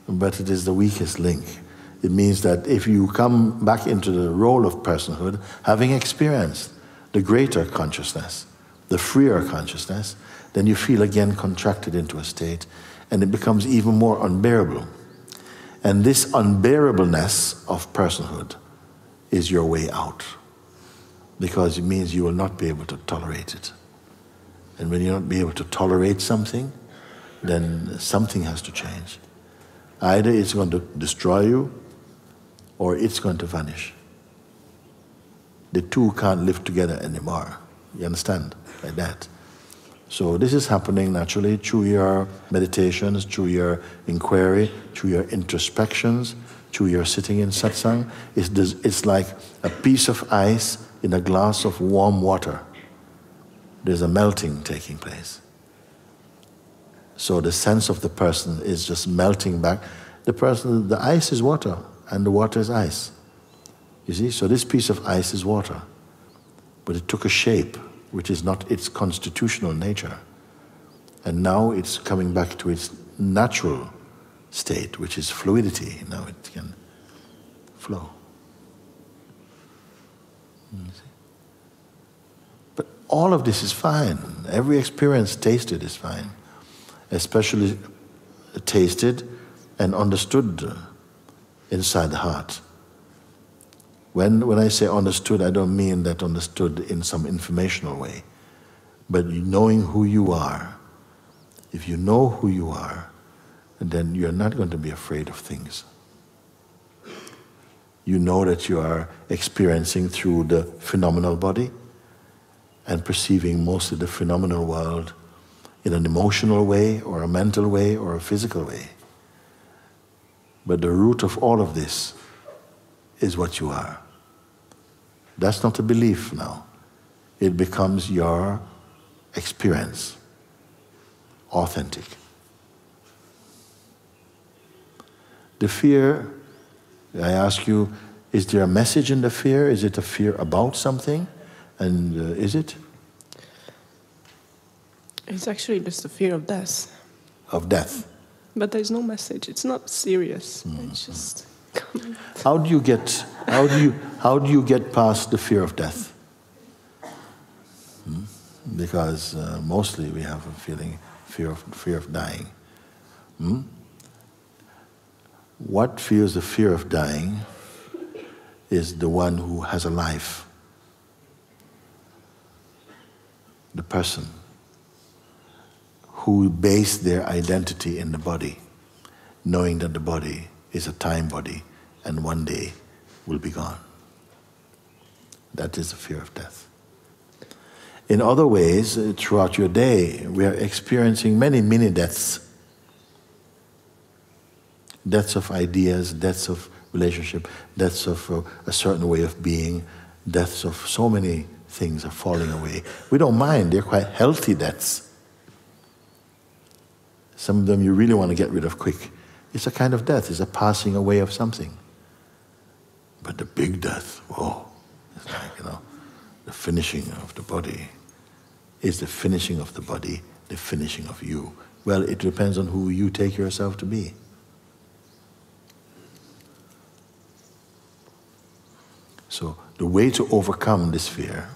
but it is the weakest link. It means that if you come back into the role of personhood, having experienced the greater consciousness, the freer consciousness, then you feel again contracted into a state, and it becomes even more unbearable. And this unbearableness of personhood is your way out, because it means you will not be able to tolerate it. And when you're not be able to tolerate something, then something has to change. Either it's going to destroy you, or it's going to vanish. The two can't live together anymore. You understand? Like that. So this is happening naturally through your meditations, through your inquiry, through your introspections, through your sitting in satsang. It's, this, it's like a piece of ice in a glass of warm water. There's a melting taking place. So the sense of the person is just melting back. The person, the ice is water, and the water is ice. You see? So this piece of ice is water, but it took a shape which is not its constitutional nature. And now it's coming back to its natural state, which is fluidity. Now it can flow. But all of this is fine. Every experience tasted is fine, especially tasted and understood inside the heart. When, when I say understood, I don't mean that understood in some informational way, but knowing who you are. If you know who you are, then you're not going to be afraid of things. You know that you are experiencing through the phenomenal body and perceiving mostly the phenomenal world in an emotional way, or a mental way, or a physical way. But the root of all of this is what you are. That's not a belief now. It becomes your experience, authentic. The fear, I ask you, is there a message in the fear? Is it a fear about something? And uh, is it? It's actually just a fear of death. Of death. But there's no message. It's not serious. Mm-hmm. It's just... How do you get how do you how do you get past the fear of death? Hmm? Because uh, mostly we have a feeling fear of fear of dying. Hmm? What feels the fear of dying is the one who has a life, the person who base their identity in the body, knowing that the body is a time body and one day will be gone. That is the fear of death. In other ways, throughout your day, we are experiencing many mini-deaths. Deaths of ideas, deaths of relationship, deaths of uh, a certain way of being, deaths of so many things are falling away. We don't mind, they're quite healthy deaths. Some of them you really want to get rid of quick. It's a kind of death, it's a passing away of something. But the big death, whoa, it's like, you know, the finishing of the body is the finishing of the body, the finishing of you. Well, it depends on who you take yourself to be. So the way to overcome this fear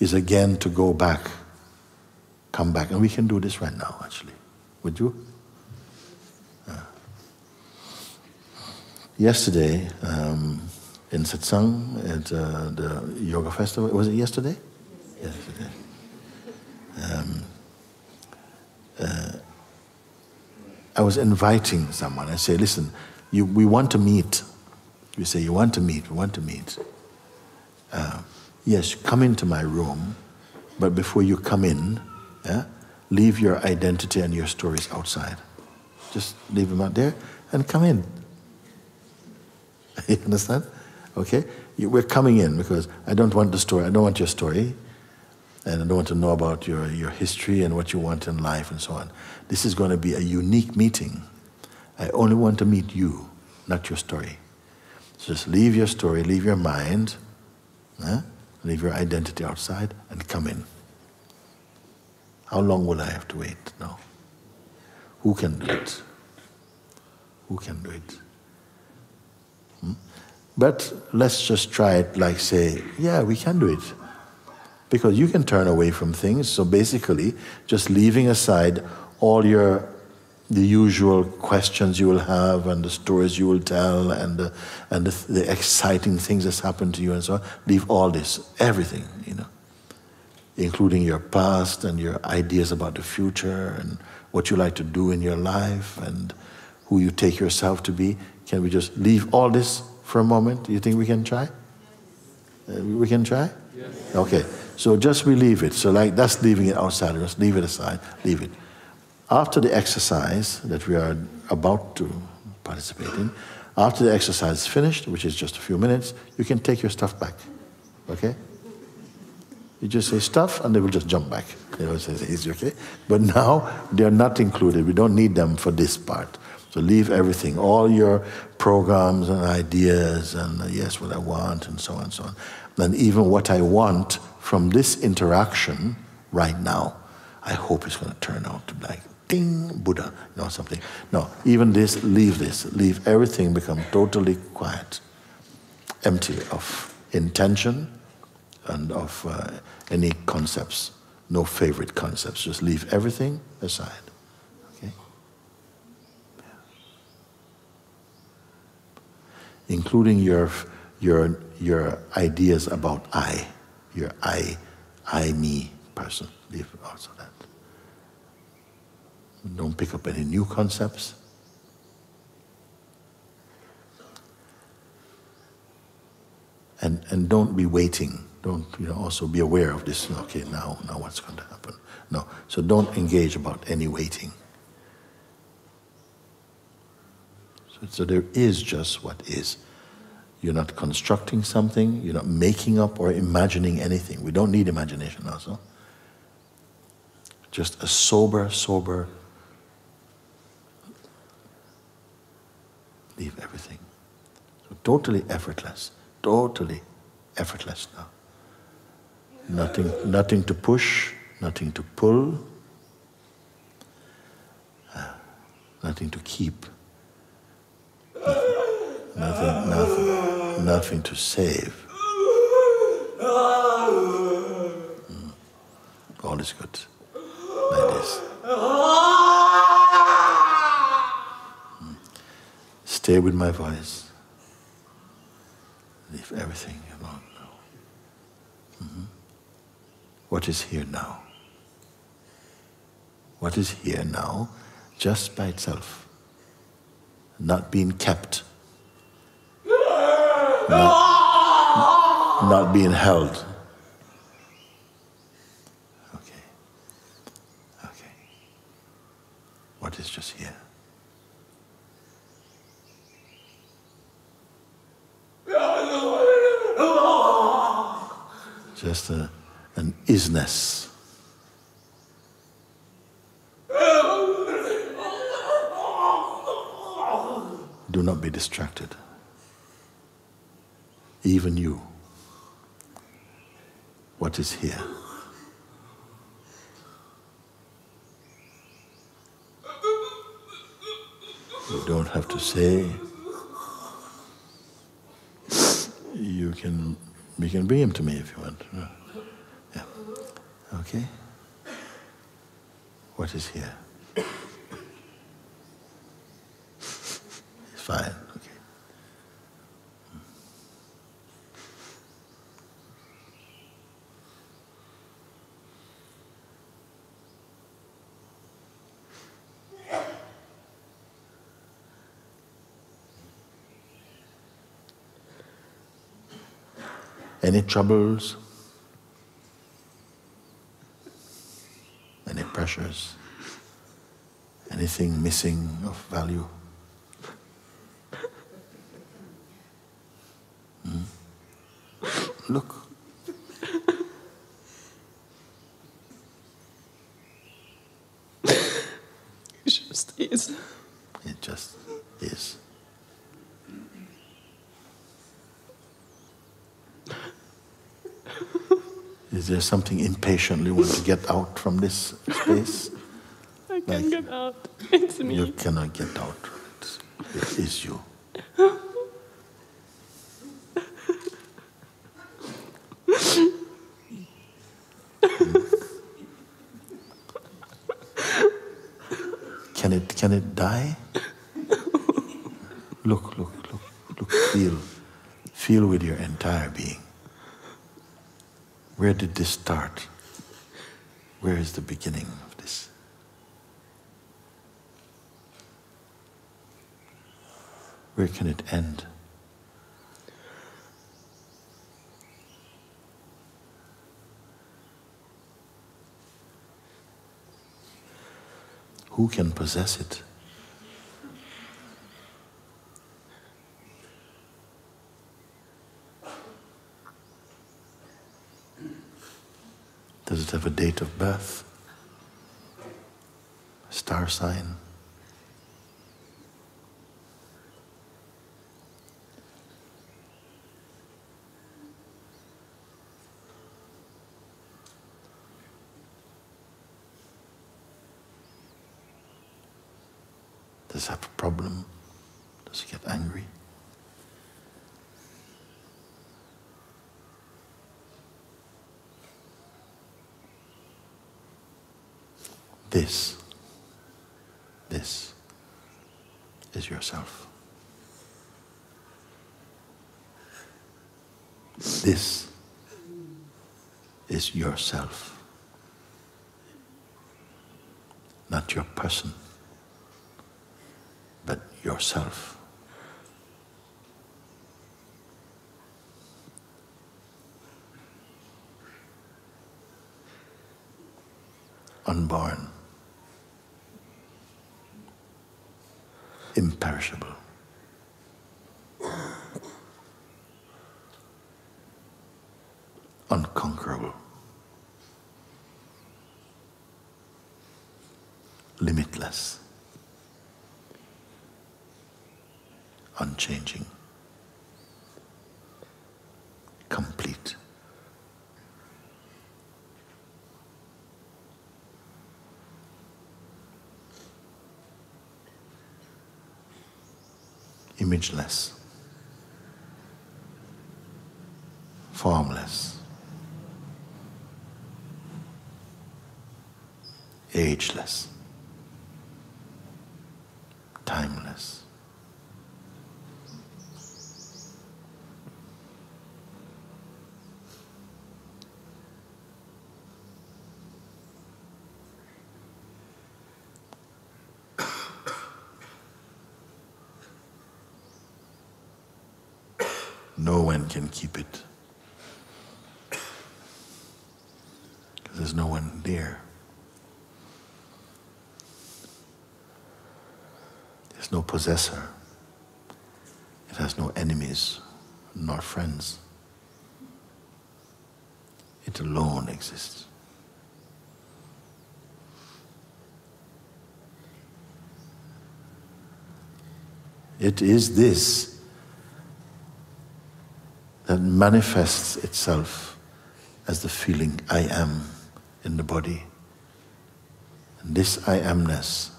is again to go back, come back. And we can do this right now, actually. Would you? Uh. Yesterday, um, in satsang at uh, the yoga festival, was it yesterday? Yes. Yesterday. Um, uh, I was inviting someone. I say, listen, you, we want to meet. You say, you want to meet, we want to meet. Uh, yes, come into my room, but before you come in, yeah, leave your identity and your stories outside. Just leave them out there and come in. You understand? Okay? You, we're coming in because I don't want the story, I don't want your story, and I don't want to know about your, your history and what you want in life and so on. This is going to be a unique meeting. I only want to meet you, not your story. So just leave your story, leave your mind, eh? Leave your identity outside and come in. How long will I have to wait? No. Who can do it? Who can do it? Hmm? But let's just try it like say, yeah, we can do it. Because you can turn away from things, so basically just leaving aside all your the usual questions you will have and the stories you will tell and the, and the, the exciting things that's happened to you and so on. Leave all this, everything, you know, including your past and your ideas about the future and what you like to do in your life and who you take yourself to be. Can we just leave all this for a moment? You think we can try? Uh, we can try? Yes. Okay, so just we leave it. So like that's leaving it outside, just leave it aside, leave it. After the exercise that we are about to participate in, after the exercise is finished, which is just a few minutes, you can take your stuff back, okay? You just say stuff and they will just jump back. They will say, it's okay? But now they are not included. We don't need them for this part. So leave everything, all your programs and ideas and yes, what I want and so on and so on. And even what I want from this interaction right now, I hope it's going to turn out to be like ding, Buddha, you know, something. No, even this, leave this. Leave everything, become totally quiet, empty of intention and of uh, any concepts, no favorite concepts. Just leave everything aside, okay? Yeah. Including your, your, your ideas about I, your I, I, me person. Leave also that. Don't pick up any new concepts. And, and don't be waiting. Don't, you know, also be aware of this. Okay, now, now what's going to happen? No, so don't engage about any waiting. So, so there is just what is. You're not constructing something. You're not making up or imagining anything. We don't need imagination also. Just a sober, sober, leave everything. So totally effortless, totally effortless now. Nothing, nothing to push, nothing to pull, uh, nothing to keep, nothing, nothing, nothing, nothing to save. Mm. All is good. Like this. Stay with my voice. leave everything alone now. Mm-hmm. What is here now? What is here now, just by itself, not being kept, not, not being held. Okay, okay. What is just here? Just a, an isness. Do not be distracted. Even you. What is here? You don't have to say. You can, you can bring him to me if you want. Yeah. Okay? What is here? Fine, okay. Any troubles? Any pressures? Anything missing of value? Look. It just is. It just is. Is there something impatiently you want to get out from this space? I can't like, get out. It's me. You cannot get out. It's, it is you. Can it, can it die? Look, look, look, look, feel. Feel with your entire being. Where did this start? Where is the beginning of this? Where can it end? Who can possess it? Does it have a date of birth? A star sign? Does it have a problem? Does it get angry? This, this is yourself. This is yourself, not your person. But yourself. Unborn. Imperishable. Unconquerable. Limitless. Unchanging, complete. Imageless, formless, ageless, timeless. no one can keep it. Because there's no one there. There's no possessor. It has no enemies, nor friends. It alone exists. It is this that manifests itself as the feeling I am in the body. And this I amness,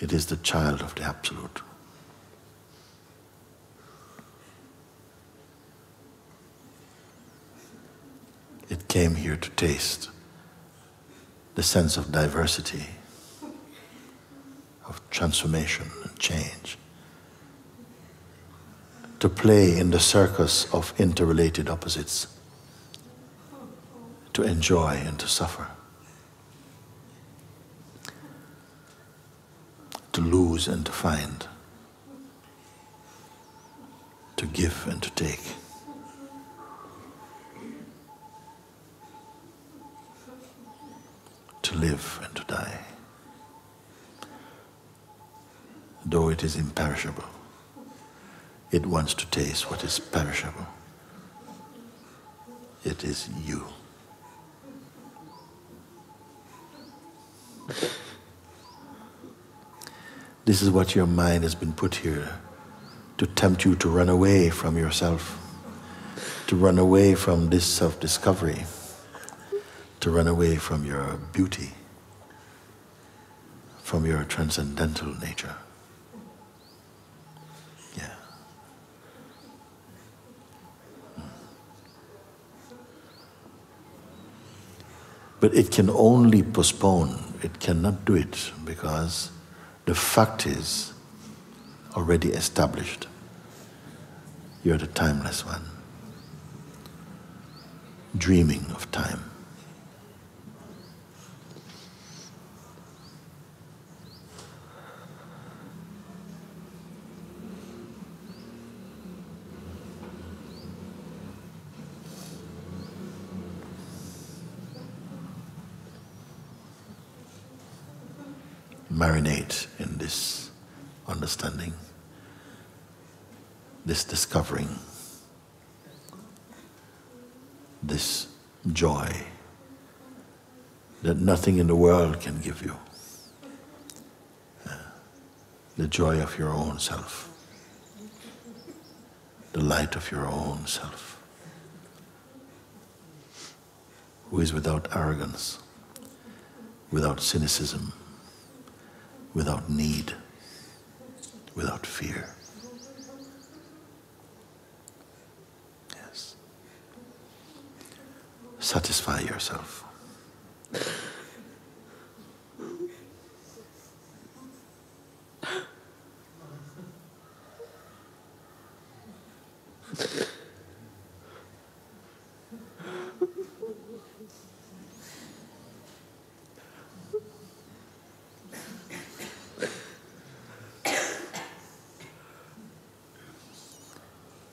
it is the child of the Absolute. It came here to taste the sense of diversity, of transformation and change, to play in the circus of interrelated opposites, to enjoy and to suffer, to lose and to find, to give and to take. To live and to die, though it is imperishable, it wants to taste what is perishable. It is you. This is what your mind has been put here to tempt you to run away from yourself, to run away from this self-discovery, to run away from your beauty, from your transcendental nature. Yeah. Mm. But it can only postpone, it cannot do it, because the fact is already established. You're the timeless one, dreaming of time. Marinate in this understanding, this discovering, this joy that nothing in the world can give you, the joy of your own self, the light of your own self, who is without arrogance, without cynicism, without need, without fear. Yes. Satisfy yourself.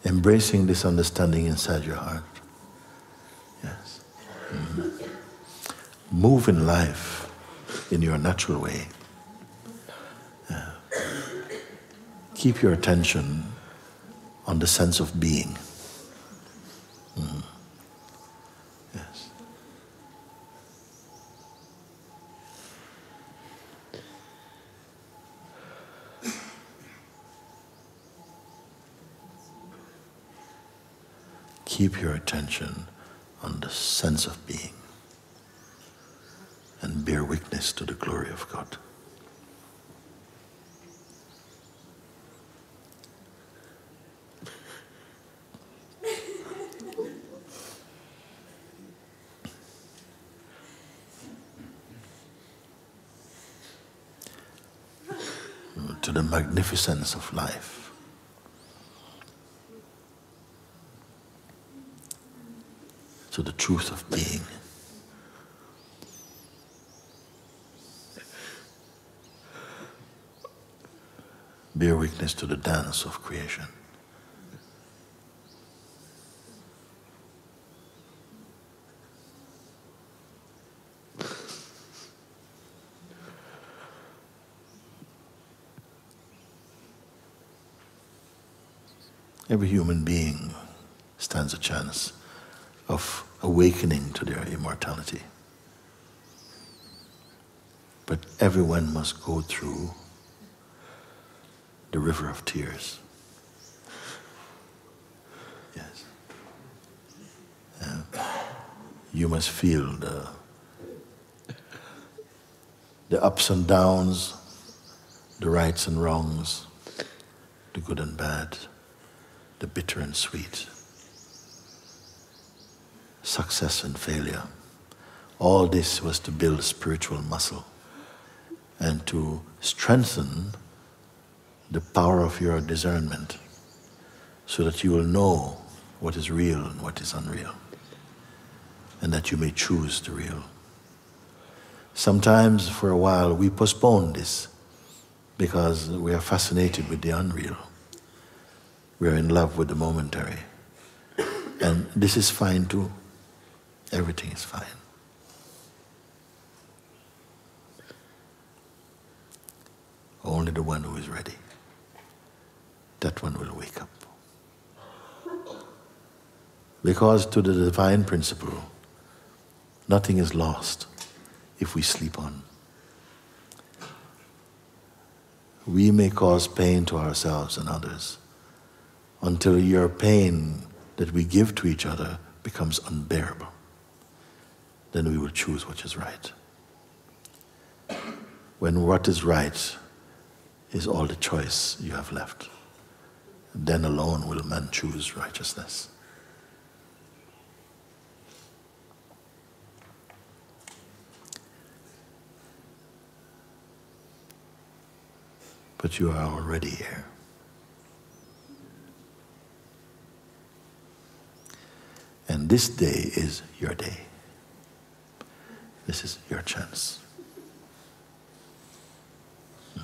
Embracing this understanding inside your heart. Yes. Mm-hmm. Move in life in your natural way. Yeah. Keep your attention on the sense of being. Mm-hmm. Yes. Keep your attention on the sense of being and bear witness to the glory of God. To the magnificence of life. To the truth of being. Bear witness to the dance of creation. Every human being stands a chance of awakening to their immortality. But everyone must go through the river of tears. Yes. Yeah. You must feel the, the ups and downs, the rights and wrongs, the good and bad, the bitter and sweet, success and failure. All this was to build spiritual muscle and to strengthen the power of your discernment so that you will know what is real and what is unreal, and that you may choose the real. Sometimes for a while we postpone this because we are fascinated with the unreal. We are in love with the momentary. And this is fine too. Everything is fine. Only the one who is ready, that one will wake up. Because to the divine principle, nothing is lost if we sleep on. We may cause pain to ourselves and others until your pain that we give to each other becomes unbearable. Then we will choose what is right. When what is right is all the choice you have left, then alone will man choose righteousness. But you are already here. And this day is your day. This is your chance. Hmm.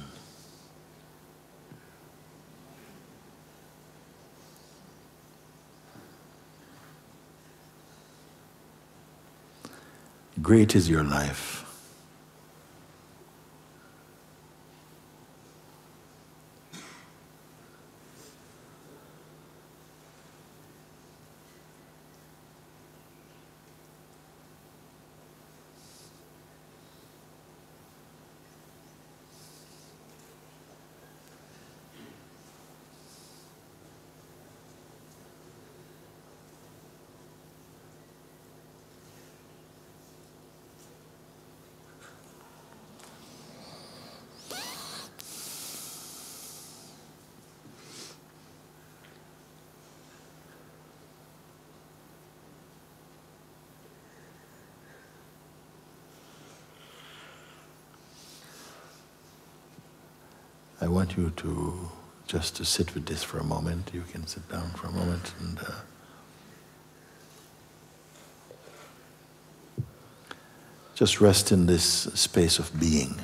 Great is your life. I want you to just to sit with this for a moment. You can sit down for a moment and uh, just rest in this space of being.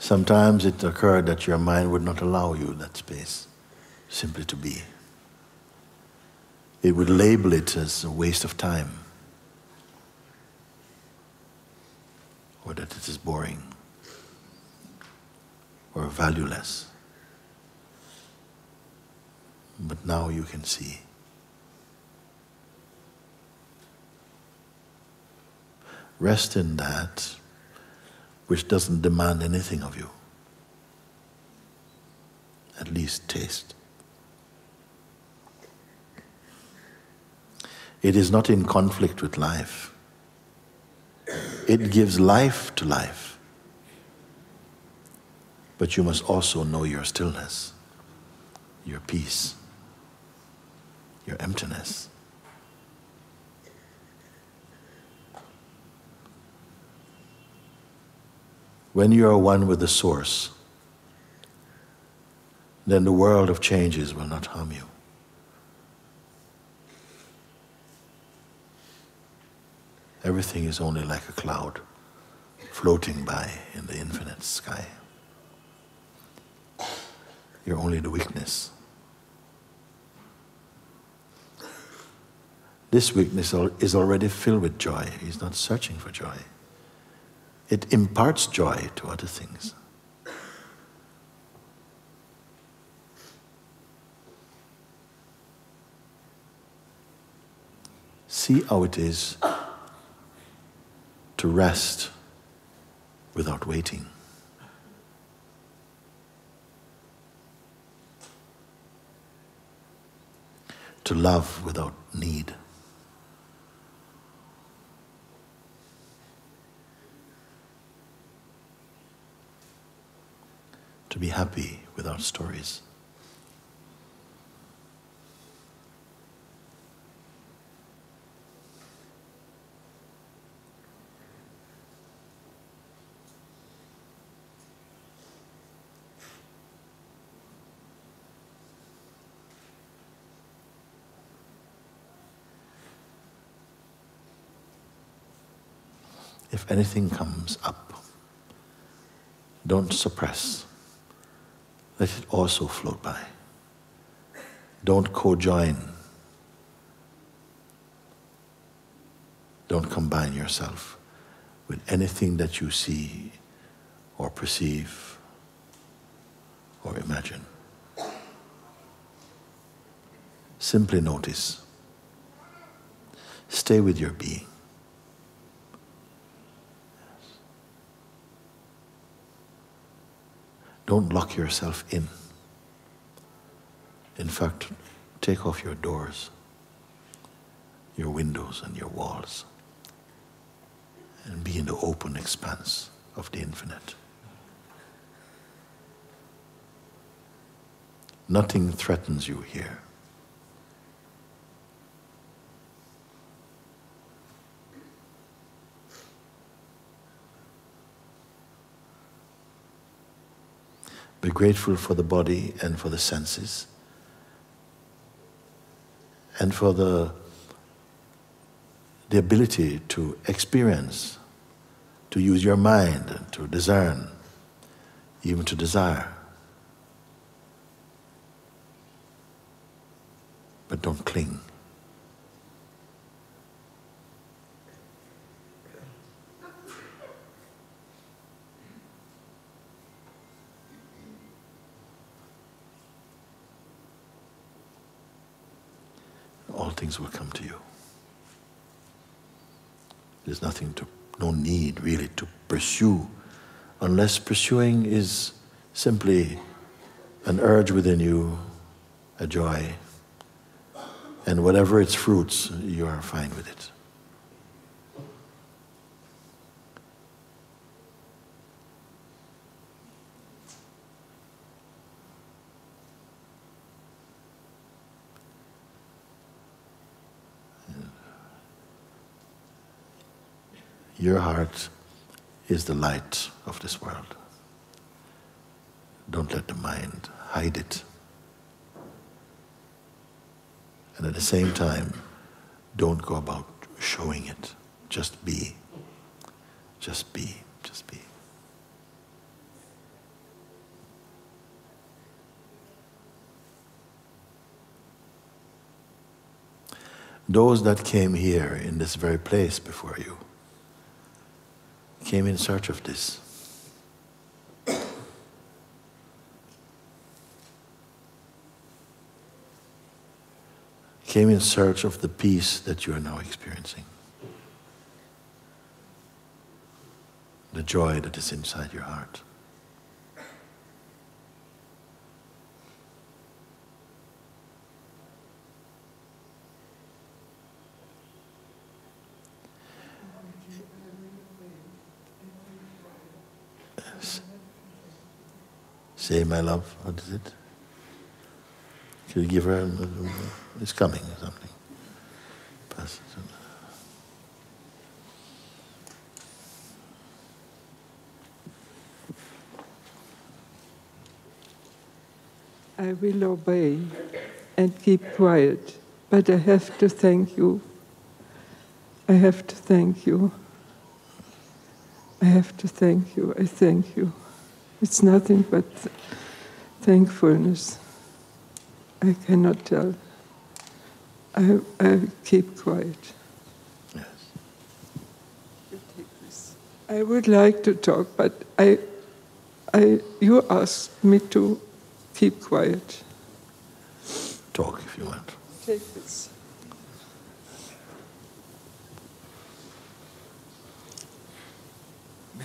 Sometimes it occurred that your mind would not allow you that space simply to be. It would label it as a waste of time, or that it is boring, or valueless. But now you can see. Rest in that which doesn't demand anything of you. At least taste. It is not in conflict with life. It gives life to life. But you must also know your stillness, your peace, your emptiness. When you are one with the source, then the world of changes will not harm you. Everything is only like a cloud floating by in the infinite sky. You're only the weakness. This weakness is already filled with joy. He's not searching for joy. It imparts joy to other things. See how it is to rest without waiting. To love without need. To be happy without stories. If anything comes up, don't suppress. Let it also float by. Don't co-join. Don't combine yourself with anything that you see or perceive or imagine. Simply notice. Stay with your being. Don't lock yourself in. In fact, take off your doors, your windows and your walls, and be in the open expanse of the infinite. Nothing threatens you here. Be grateful for the body and for the senses and for the, the ability to experience, to use your mind, to discern, even to desire. But don't cling. All things will come to you. There's nothing to, no need really to pursue, unless pursuing is simply an urge within you, a joy, and whatever its fruits, you are fine with it. Your heart is the light of this world. Don't let the mind hide it. And at the same time, don't go about showing it. Just be. Just be. Just be. Those that came here in this very place before you came in search of this. Came in search of the peace that you are now experiencing. The joy that is inside your heart. Say, my love, what is it? Should you give her? A, a, a, it's coming or something. Pass it on. I will obey and keep quiet, but I have to thank you. I have to thank you. I have to thank you. I thank you. It's nothing but thankfulness. I cannot tell. I, I keep quiet. Yes. You take this. I would like to talk, but I, I, you asked me to keep quiet. Talk if you want. Take this.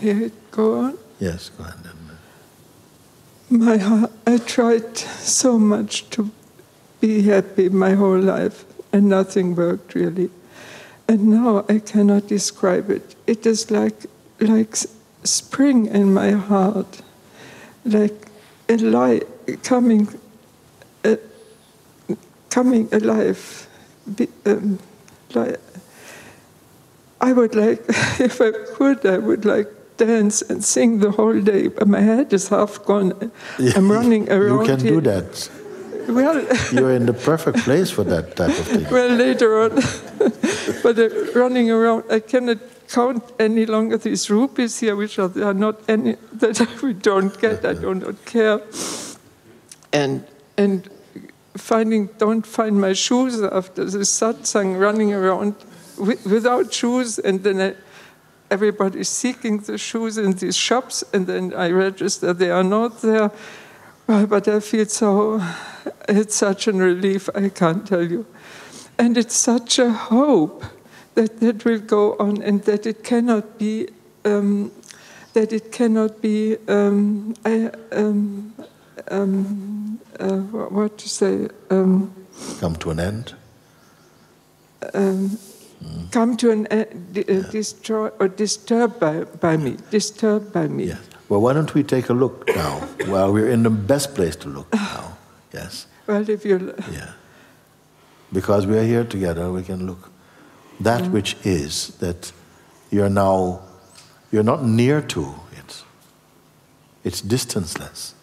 May it go on? Yes, go on. My heart, I tried so much to be happy my whole life, and nothing worked really. And now I cannot describe it. It is like, like spring in my heart, like a light coming, uh, coming alive. Be, um, like, I would like, if I could, I would like dance and sing the whole day, but my head is half gone. Yeah. I'm running around. You can here. do that. Well, you're in the perfect place for that type of thing. Well, later on, but uh, running around, I cannot count any longer these rupees here, which are, are not any that we don't get. I do not care. And and finding don't find my shoes after the satsang, running around wi without shoes, and then I. Everybody is seeking the shoes in these shops, and then I register they are not there. Well, but I feel so, it's such a relief, I can't tell you. And it's such a hope that that will go on, and that it cannot be, um, that it cannot be, um, I, um, um, uh, what to say? Um, Come to an end? Um, Mm. Come to an uh, d yeah. destroy or disturbed by, by me, disturbed by me. Yes. Well, why don't we take a look now? Well, we're in the best place to look now. Yes. Well, if you. Yeah. Because we are here together, we can look. That mm. which is that you're now, you're not near to it. It's distanceless.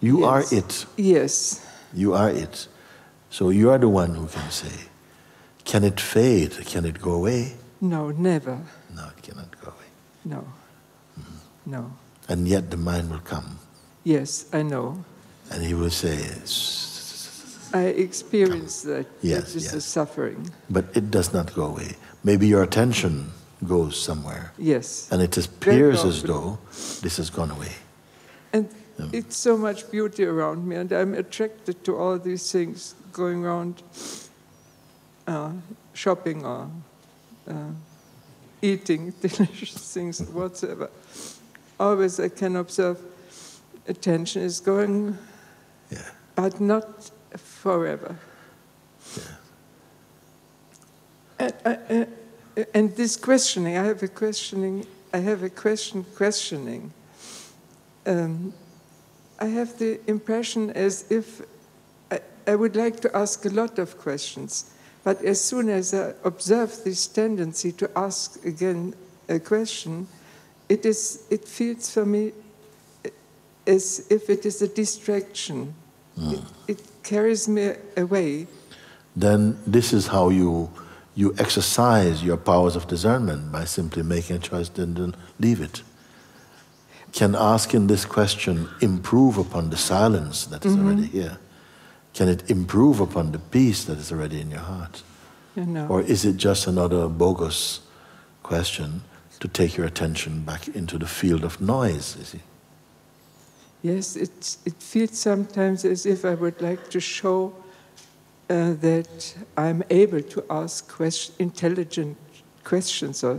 You yes. are it. Yes. You are it. So you are the one who can say. Can it fade? Can it go away? No, never. No, it cannot go away. No. Mm-hmm. No. And yet the mind will come. Yes, I know. And he will say... I experience come. that. Yes, It is yes. a suffering. But it does not go away. Maybe your attention goes somewhere. Yes. And it appears as though this has gone away. And mm. it's so much beauty around me, and I'm attracted to all these things going around. Uh, shopping or uh, eating delicious things, whatsoever. Always I can observe attention is going, yeah. but not forever. Yeah. And, I, I, and this questioning, I have a questioning, I have a question questioning. Um, I have the impression as if I, I would like to ask a lot of questions. But as soon as I observe this tendency to ask again a question, it is, it feels for me as if it is a distraction. Mm. It, it carries me away. Then this is how you, you exercise your powers of discernment, by simply making a choice to leave it. Can asking this question improve upon the silence that is mm-hmm. already here? Can it improve upon the peace that is already in your heart? You know. Or is it just another bogus question to take your attention back into the field of noise, you see? Yes, it's, it feels sometimes as if I would like to show uh, that I'm able to ask question, intelligent questions, or,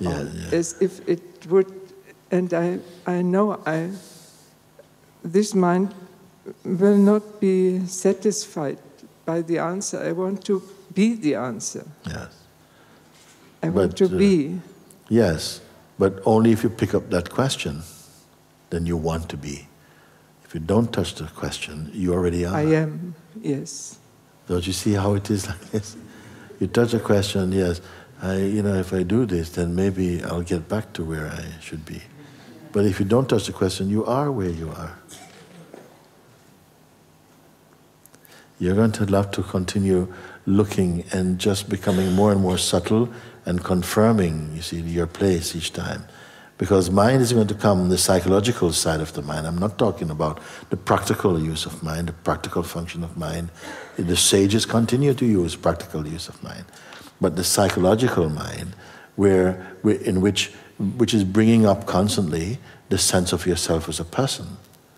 yeah, or yeah. as if it would, and I, I know I, this mind will not be satisfied by the answer. I want to be the answer. Yes. I but, want to uh, be. Yes, but only if you pick up that question, then you want to be. If you don't touch the question, you already are. I am, yes. Don't you see how it is like this? You touch a question, yes, I, you know, if I do this, then maybe I'll get back to where I should be. But if you don't touch the question, you are where you are. You're going to love to continue looking and just becoming more and more subtle and confirming, you see, your place each time. Because mind is going to come, the psychological side of the mind. I'm not talking about the practical use of mind, the practical function of mind. The sages continue to use practical use of mind. But the psychological mind, where, in which, which is bringing up constantly the sense of yourself as a person.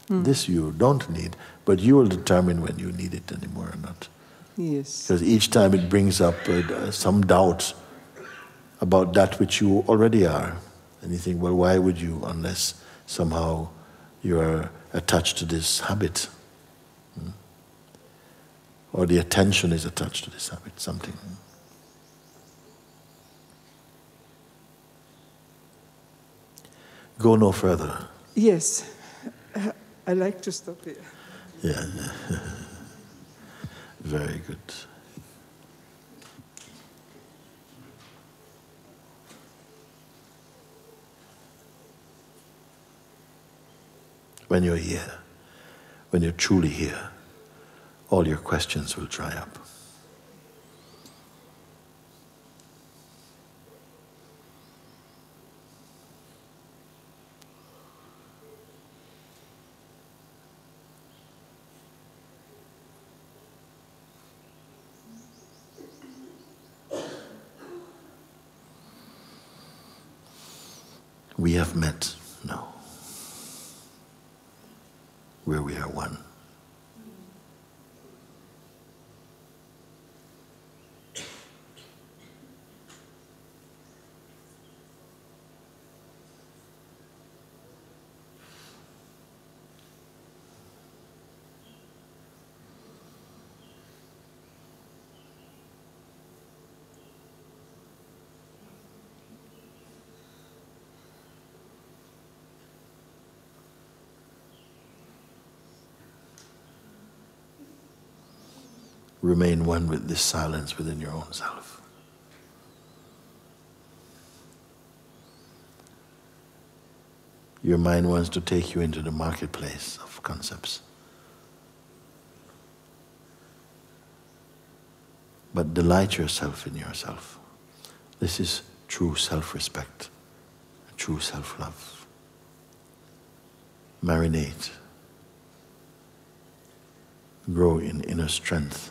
Mm. This you don't need, but you will determine when you need it anymore or not. Yes. Because each time it brings up uh, some doubt about that which you already are. And you think, well, why would you unless somehow you are attached to this habit? Hmm? Or the attention is attached to this habit, something. Go no further. Yes. I like to stop here. Yeah. Very good. When you're here, when you're truly here, all your questions will dry up. We have met now, where we are one. Remain one with this silence within your own self. Your mind wants to take you into the marketplace of concepts. But delight yourself in yourself. This is true self-respect, true self-love. Marinate. Grow in inner strength.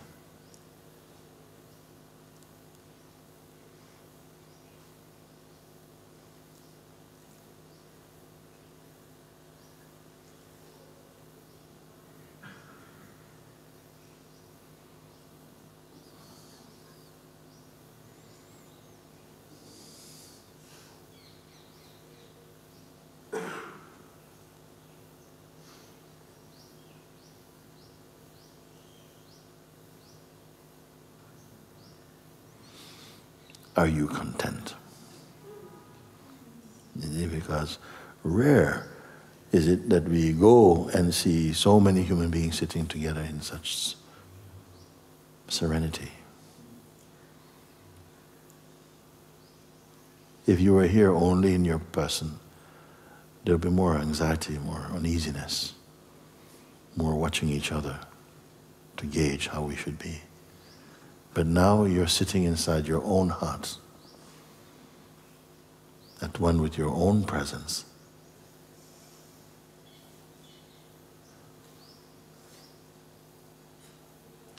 Are you content? Because rare is it that we go and see so many human beings sitting together in such serenity. If you were here only in your person, there would be more anxiety, more uneasiness, more watching each other to gauge how we should be. But now you're sitting inside your own heart, at one with your own presence.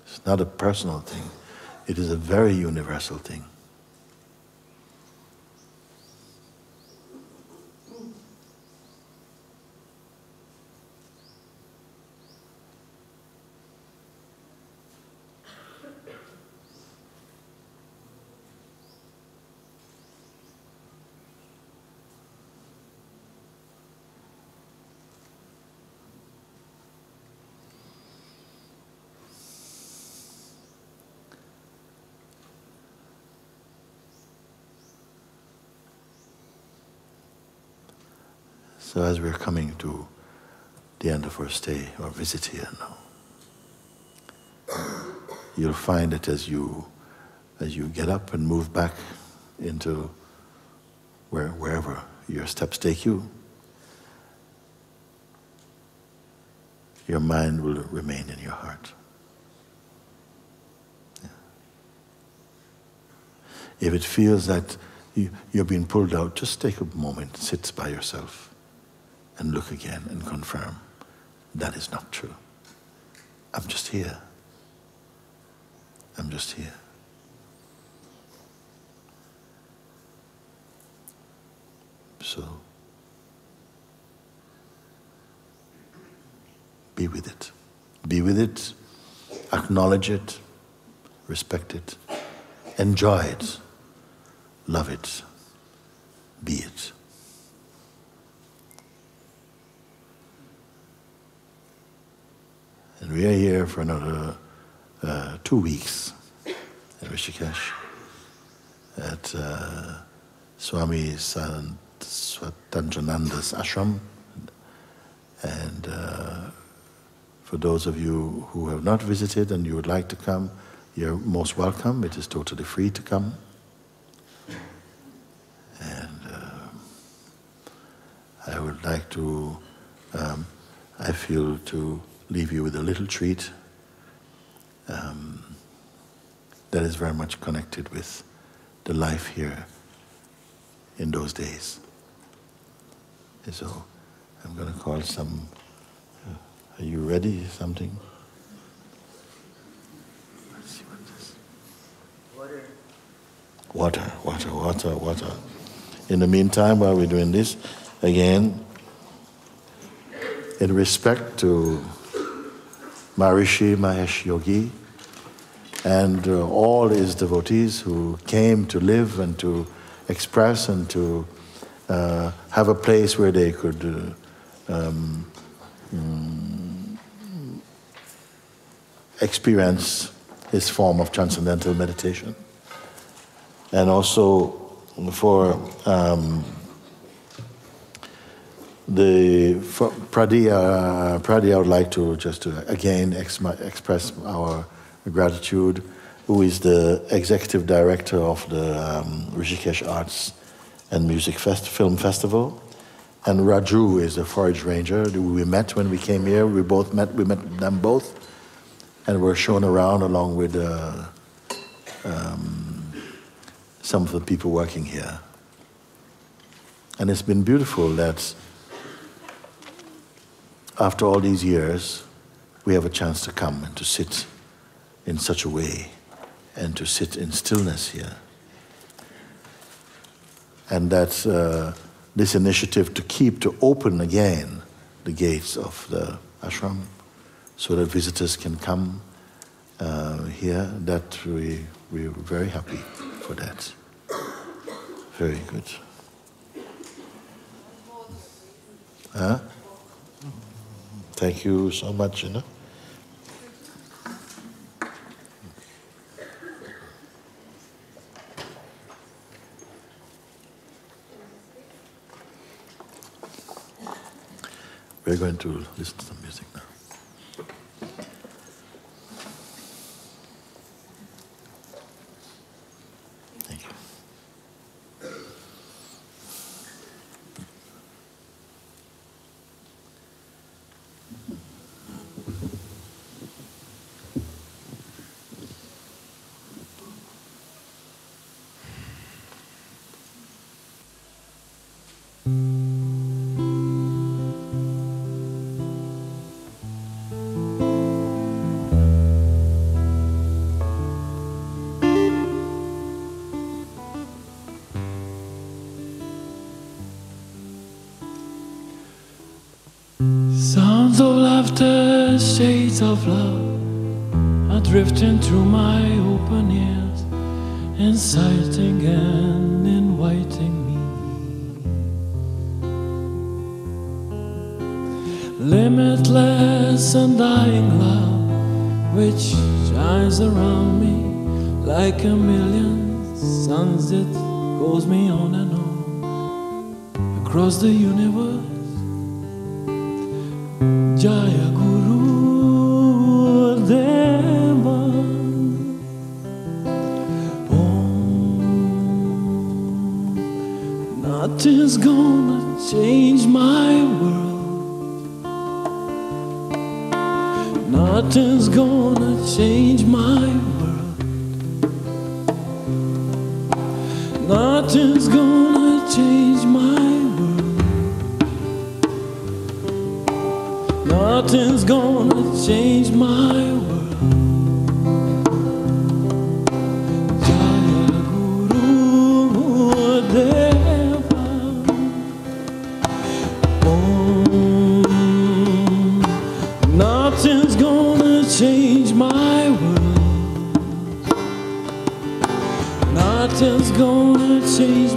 It's not a personal thing. It is a very universal thing. So as we're coming to the end of our stay, or visit here now, you'll find that as you, as you get up and move back into where, wherever your steps take you, your mind will remain in your heart. Yeah. If it feels that you, you're being pulled out, just take a moment, sit by yourself and look again and confirm that is not true. I'm just here. I'm just here. So, be with it. Be with it, acknowledge it, respect it, enjoy it, love it, be it. And we are here for another uh, two weeks in Rishikesh at uh, Swami Svatanjananda's ashram. And uh, for those of you who have not visited and you would like to come, you're most welcome. It is totally free to come. And uh, I would like to, um, I feel to leave you with a little treat um, that is very much connected with the life here in those days. And so I'm going to call some, uh, are you ready, something? Let's see what it is. Water. Water, water, water, water. In the meantime, while we're doing this, again, in respect to Maharishi Mahesh Yogi and uh, all his devotees who came to live and to express and to uh, have a place where they could uh, um, um, experience his form of transcendental meditation. And also for um, the for Pradhi, uh, Pradhi, I would like to just to again ex express our gratitude, who is the executive director of the um, Rishikesh Arts and Music Fest Film Festival. And Raju is a forage ranger who we met when we came here. We both met, we met them both. And were shown around along with uh, um, some of the people working here. And it's been beautiful that after all these years, we have a chance to come and to sit in such a way and to sit in stillness here. And that uh, this initiative to keep, to open again the gates of the ashram so that visitors can come uh, here, that we, we're very happy for that. Very good. Huh? Thank you so much, you know. We're going to listen to some music now. Thank you. The shades of love are drifting through my open ears, inciting and inviting me. Limitless and dying love, which shines around me like a million suns, it calls me on and on across the universe. Jaya Guru Deva Om. Nothing's gonna change my world. Nothing's gonna change my world. Nothing's gonna change my world. Nothing's gonna change my world. Jaya Guru Deva oh. Nothing's gonna change my world. Nothing's gonna change my world. Nothing's gonna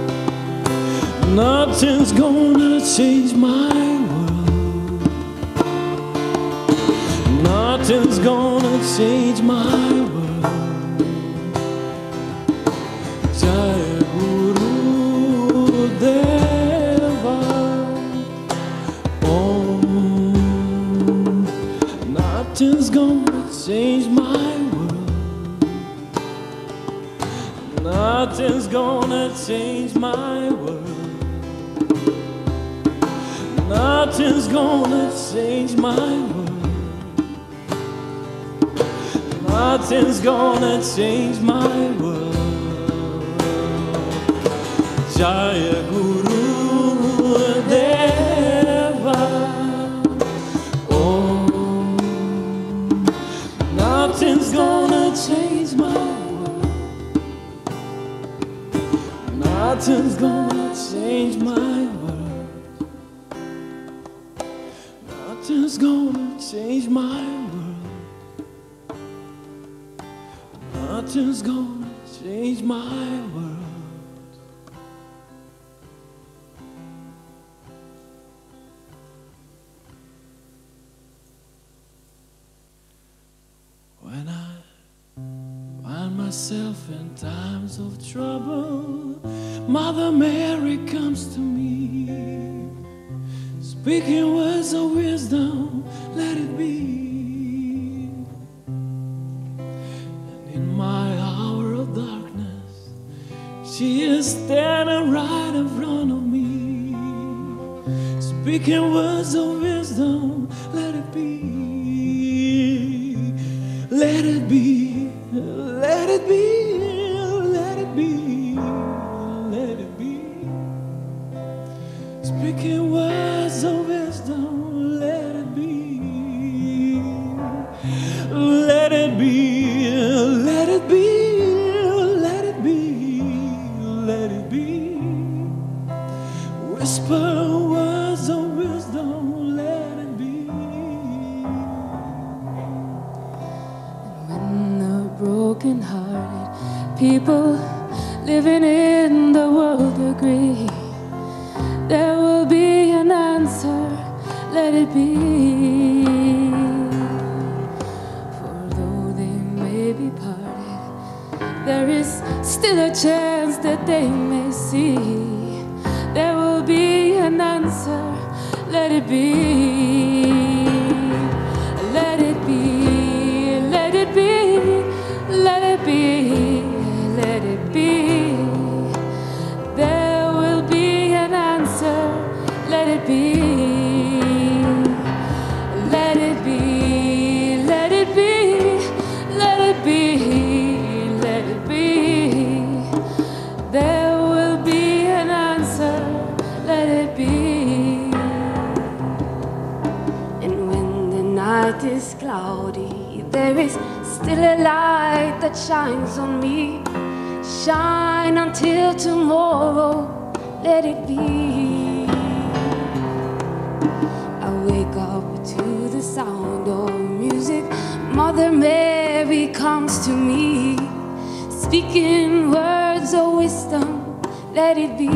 change my world. Nothing's gonna change my world. Jai Guru Deva oh. Nothing's gonna change my world. Nothing's gonna change my world. Nothing's gonna change my world. Nothing's gonna change my world. Jaya Guru Deva oh. Nothing's gonna change my world. Nothing's gonna change my world. Nothing's gonna change my world. Nothing's gonna change my world. When I find myself in times of trouble, Mother Mary comes to me, speaking words of wisdom, let it be. And in my hour of darkness, she is standing right in front of me, speaking words of wisdom, let it be. Let it be, let it be, let it be. Speaking words of wisdom, let it be. Let it be, let it be, let it be, let it be. Whisper words of wisdom, let it be. When the broken-hearted people living in the world agree, there will be an answer, let it be. For though they may be parted, there is still a chance that they may see. There will be an answer, let it be. Let it be, let it be, let it be, let it be. Let it be, let it be, let it be, let it be, let it be. There will be an answer, let it be. And when the night is cloudy, there is still a light that shines on me. Shine until tomorrow, let it be. Wake up to the sound of music. Mother Mary comes to me, speaking words of wisdom. Let it be.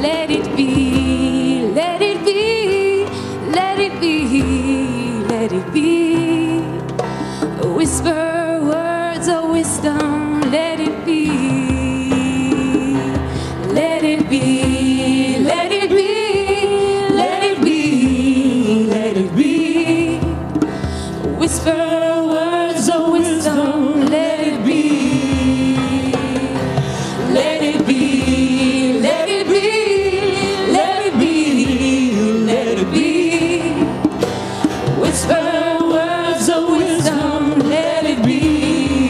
Let it be. Let it be. Let it be. Let it be. Whisper words of wisdom. Let it be. Let it be. Let it be. Whisper words of wisdom, let it be. Let it be, let it be, let it be, let it be. Whisper words of wisdom, let it be.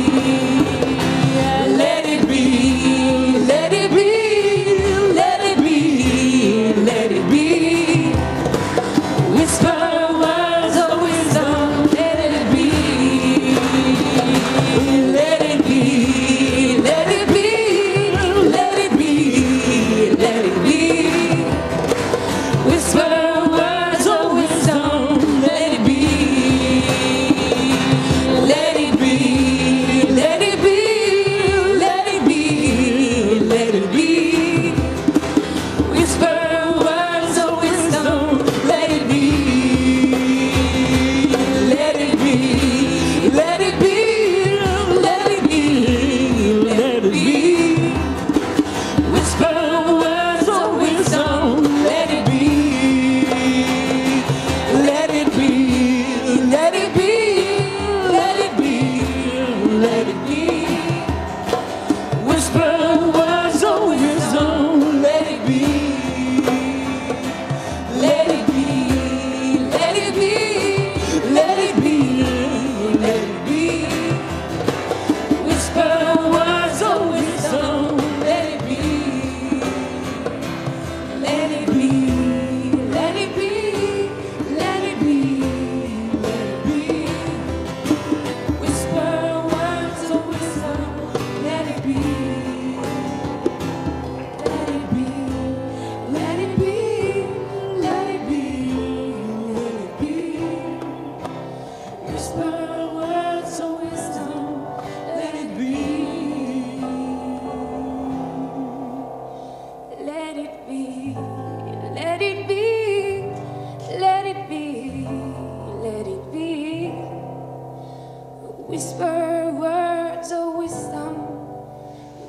whisper words of wisdom,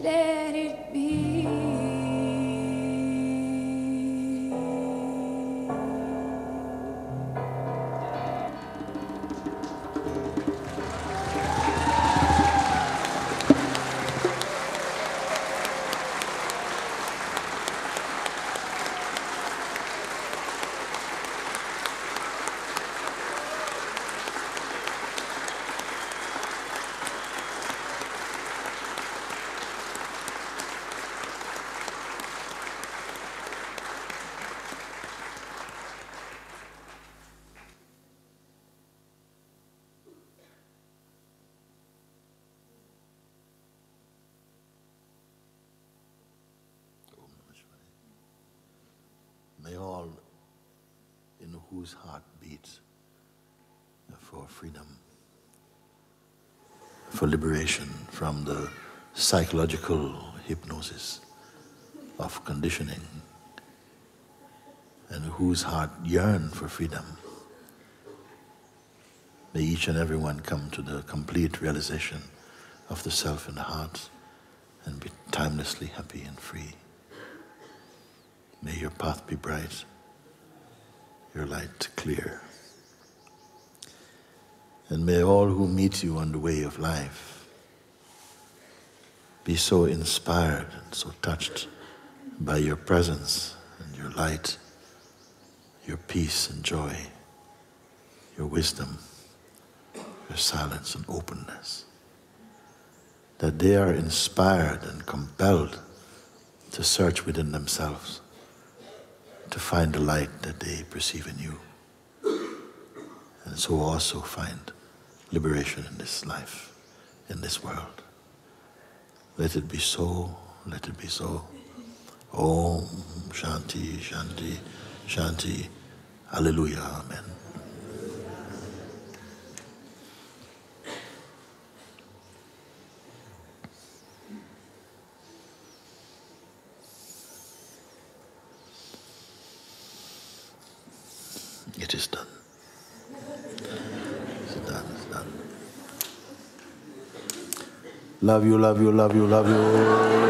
let it be. Whose heart beats for freedom, for liberation from the psychological hypnosis of conditioning, and whose heart yearn for freedom. May each and everyone come to the complete realization of the self and the heart and be timelessly happy and free. May your path be bright, your light clear. And may all who meet you on the way of life be so inspired and so touched by your presence and your light, your peace and joy, your wisdom, your silence and openness, that they are inspired and compelled to search within themselves to find the light that they perceive in you, and so also find liberation in this life, in this world. Let it be so, let it be so. Om Shanti, Shanti, Shanti. Alleluia, Amen. It is done. It's done, it's done. Love you, love you, love you, love you.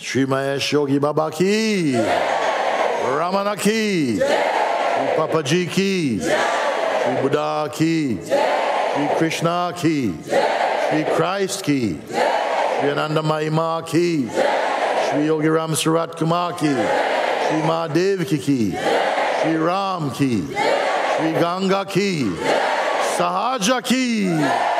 Shri Mahesh Yogi Baba ki, Ramana ki, Papaji ki, Shri Buddha ki, Shri Krishna ki, Shri Christ ki, Shri Anandamai Ma ki, Shri Yogiram Surat Kumar ki, Shri Mahadev ki ki, Shri Ram ki, Shri Ganga ki, Sahaja ki.